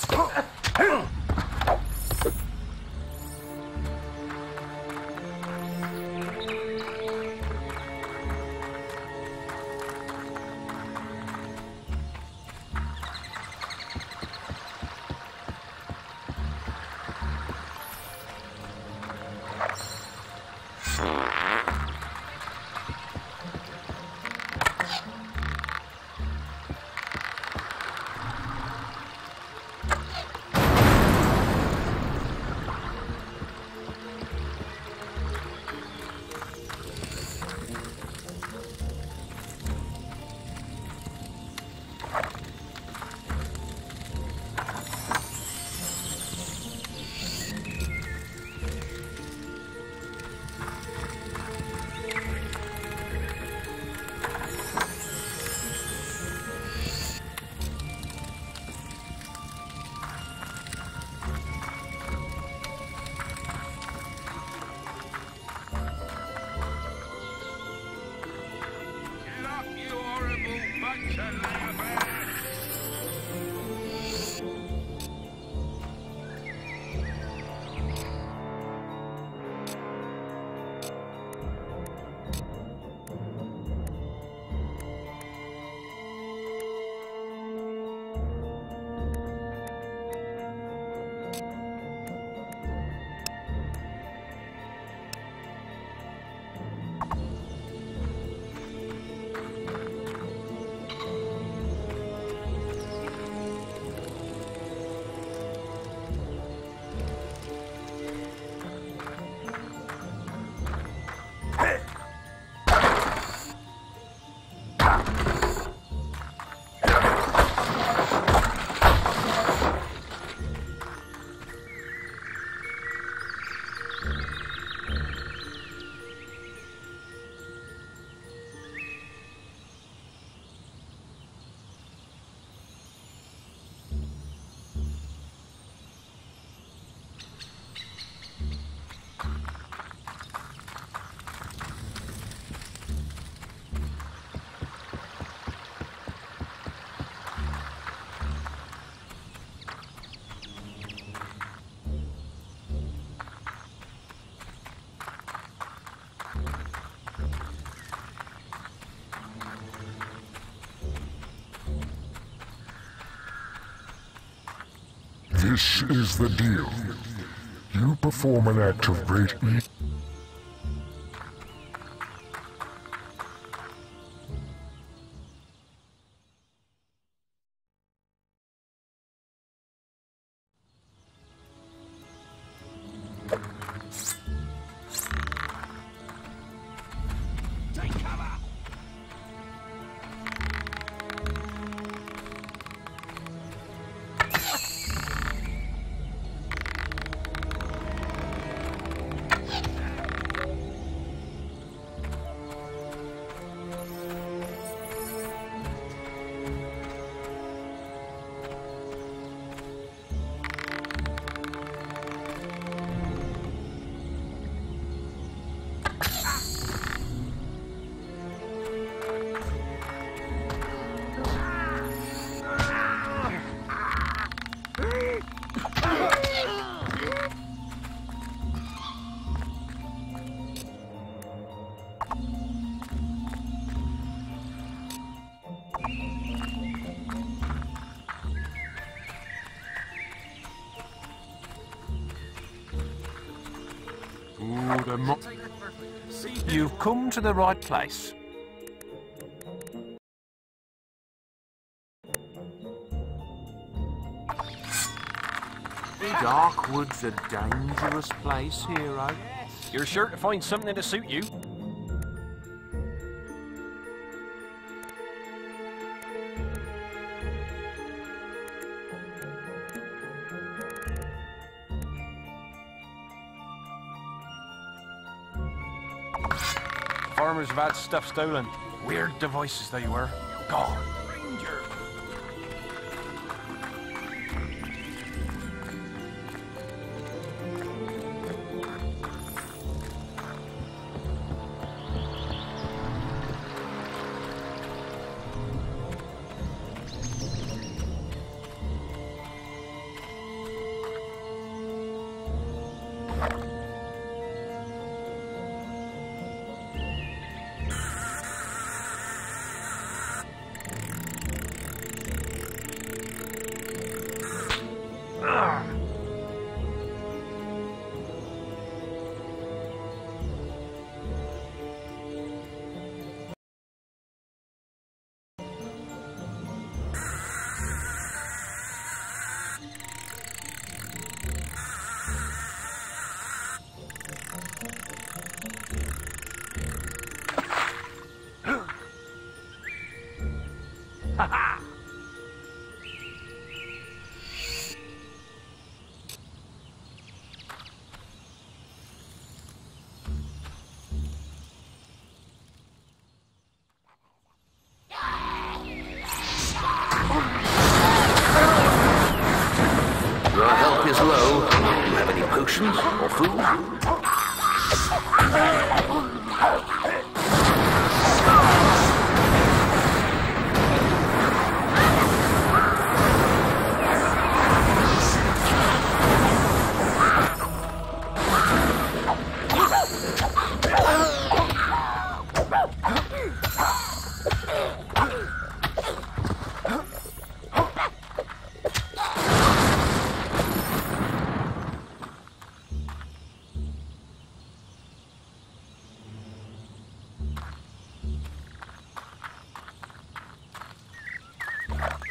This is the deal. You perform an act of great evil. You've come to the right place. Darkwood's a dangerous place, hero. You're sure to find something to suit you. Farmers have had stuff stolen. Weird devices they were. Gone.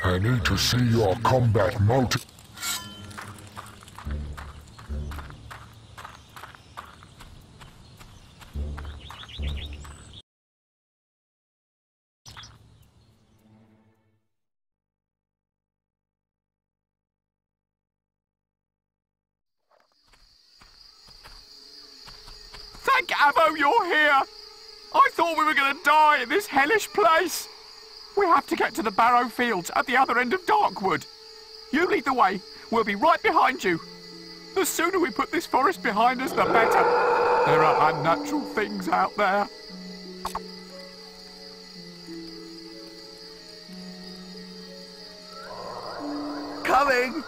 I need to see your combat multi- Thank Avo you're here! I thought we were gonna die in this hellish place! We have to get to the Barrow Fields at the other end of Darkwood. You lead the way. We'll be right behind you. The sooner we put this forest behind us, the better. There are unnatural things out there. Coming!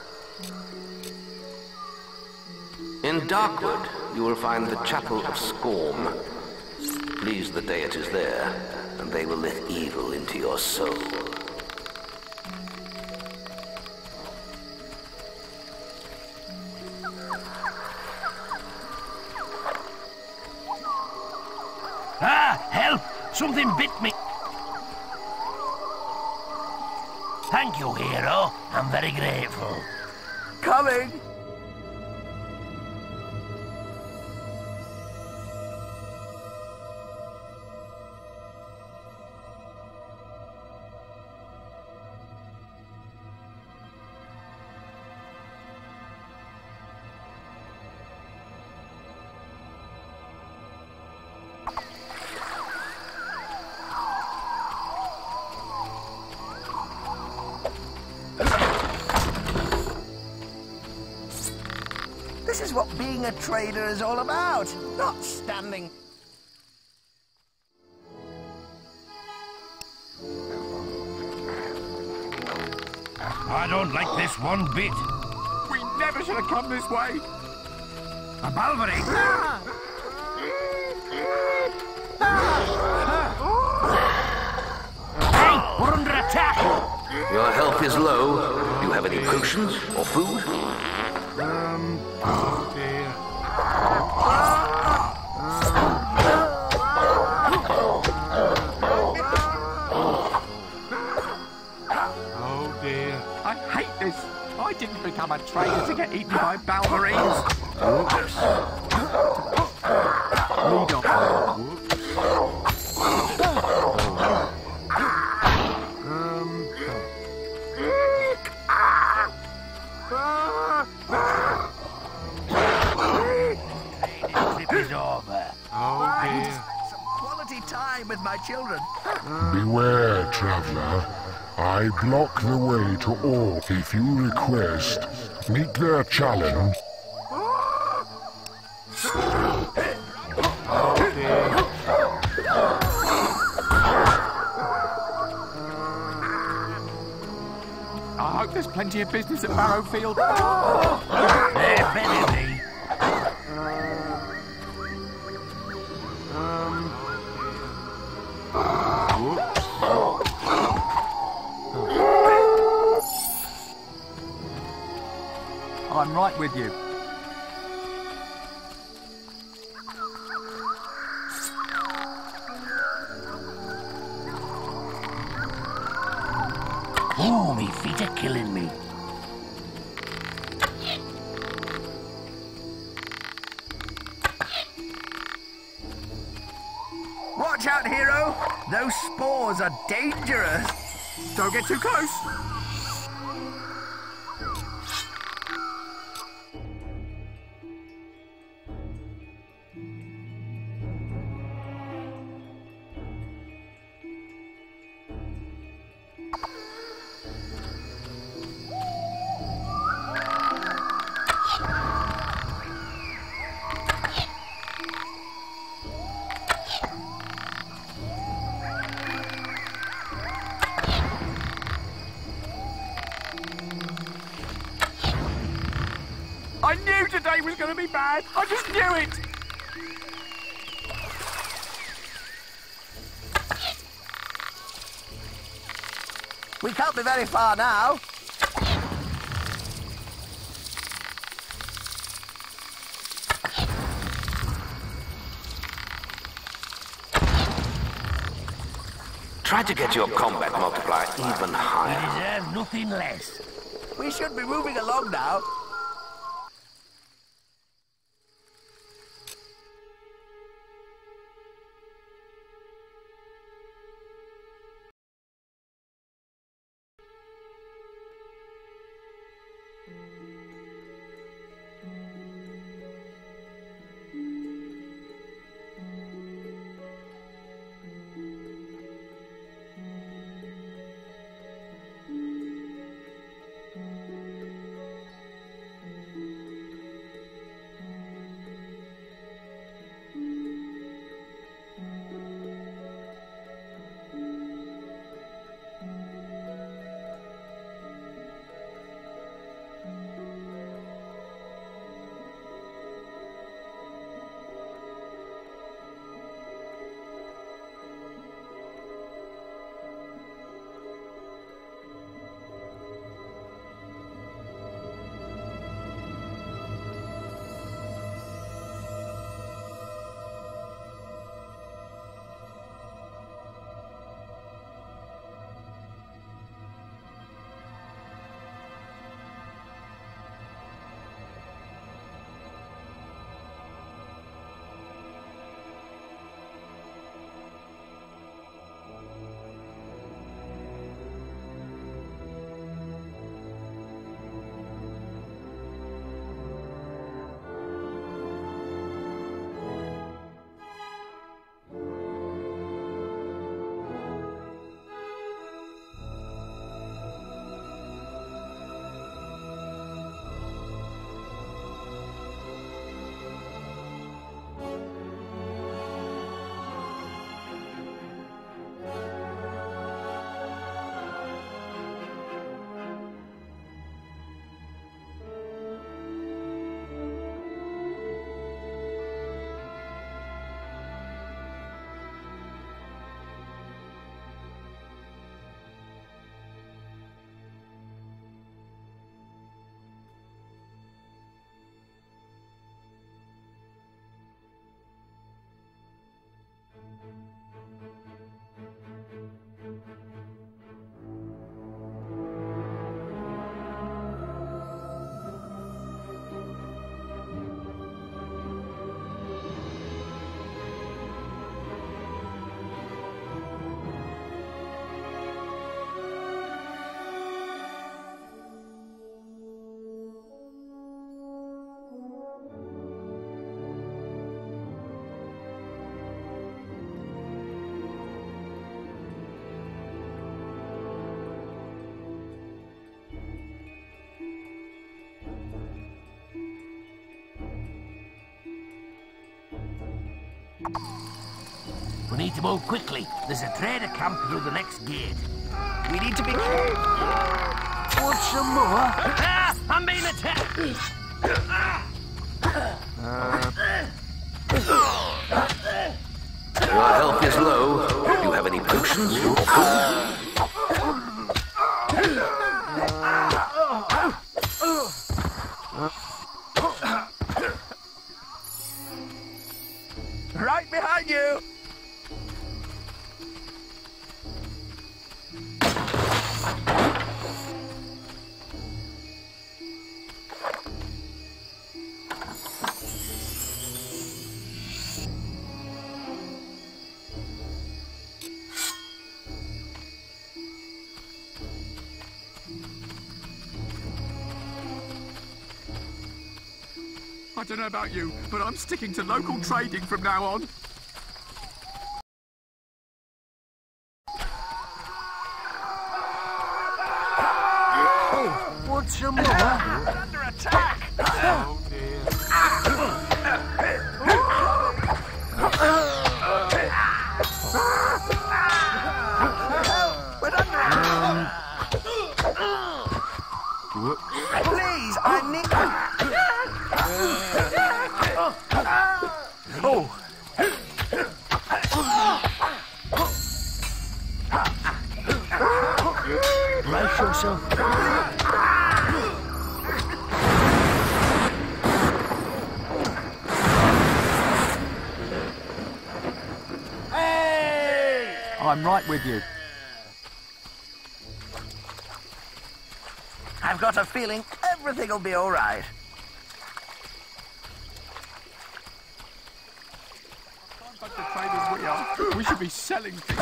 In Darkwood, you will find the Chapel of Skorm. Please the deities there. And they will let evil into your soul. Something bit me. Thank you, hero. I'm very grateful. Coming. A trader is all about, not standing. I don't like this one bit. We never should have come this way. A Balverine. Hey, we're under attack. Your health is low. Do you have any potions or food? Oh dear. Oh dear. I hate this. I didn't become a trader to get eaten by Balverines. Oops. Lead off. With my children. Beware, traveller. I block the way to all. If you request, meet their challenge. I hope there's plenty of business at Barrow Fields. They're busy. I'm right with you. Ooh, me feet are killing me. Watch out, hero! Those spores are dangerous! Don't get too close! I just knew it! We can't be very far now. Try to get your combat multiplier even higher. We deserve nothing less. We should be moving along now. We need to move quickly. There's a trader camp through the next gate. We need to be... Want some more? Ah, I'm being attacked! Our health is low. Do you have any potions? Right behind you! I don't know about you, but I'm sticking to local trading from now on. Oh, what's your mother? Under attack! Oh dear. Please, I need... Hey! I'm right with you. I've got a feeling everything will be all right. But the traders we are, we should be selling things.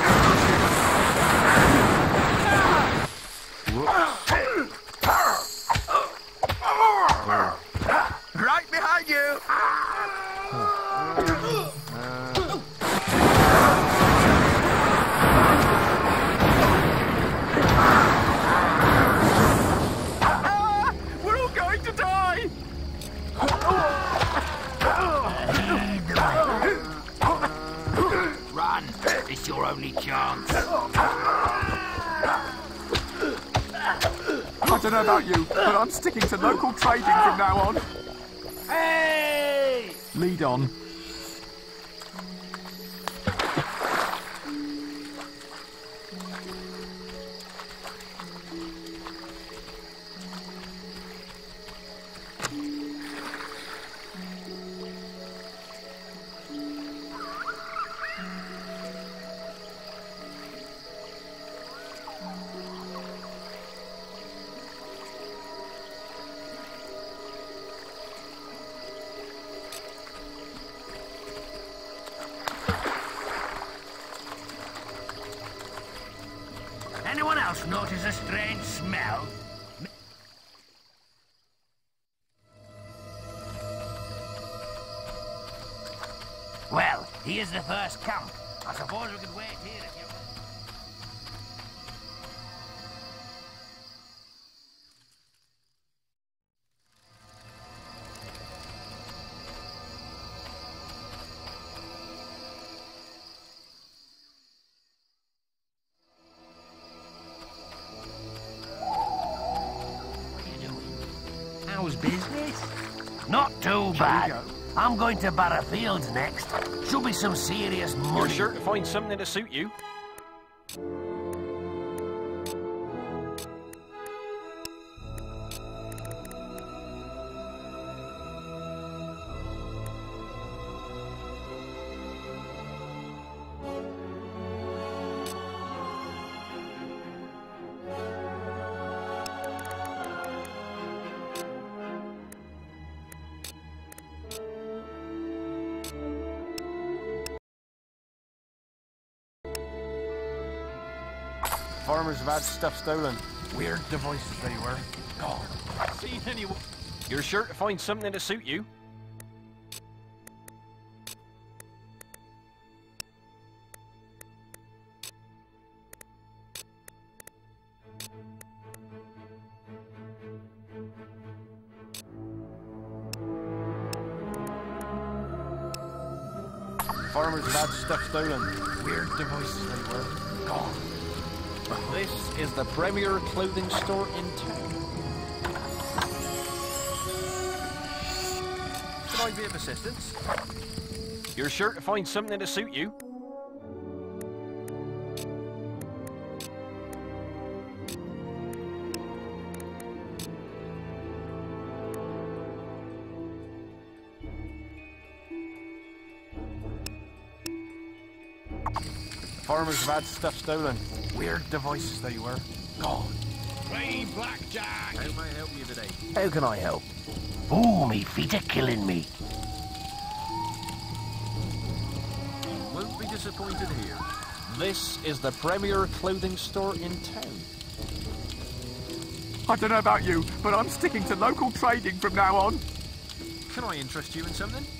Right behind you! We're all going to die! Run! It's your only chance. I don't know about you, but I'm sticking to local trading from now on. Hey! Lead on. Anyone else notice a strange smell? Well, here's the first camp. I suppose we could wait here if you... business? Not too bad. I'm going to Barrow Fields next. Should be some serious money. You're sure to find something to suit you. Farmers have had stuff stolen. Weird devices they were. God, I've seen anyone. You're sure to find something to suit you. farmers have had stuff stolen. Weird devices they were. Gone. This is the premier clothing store in town. Can I be of assistance? You're sure to find something to suit you. Farmers have had stuff stolen. Weird devices they were. Gone. Plain blackjack! How may I help you today? How can I help? Ooh, me feet are killing me. You won't be disappointed here. This is the premier clothing store in town. I don't know about you, but I'm sticking to local trading from now on. Can I interest you in something?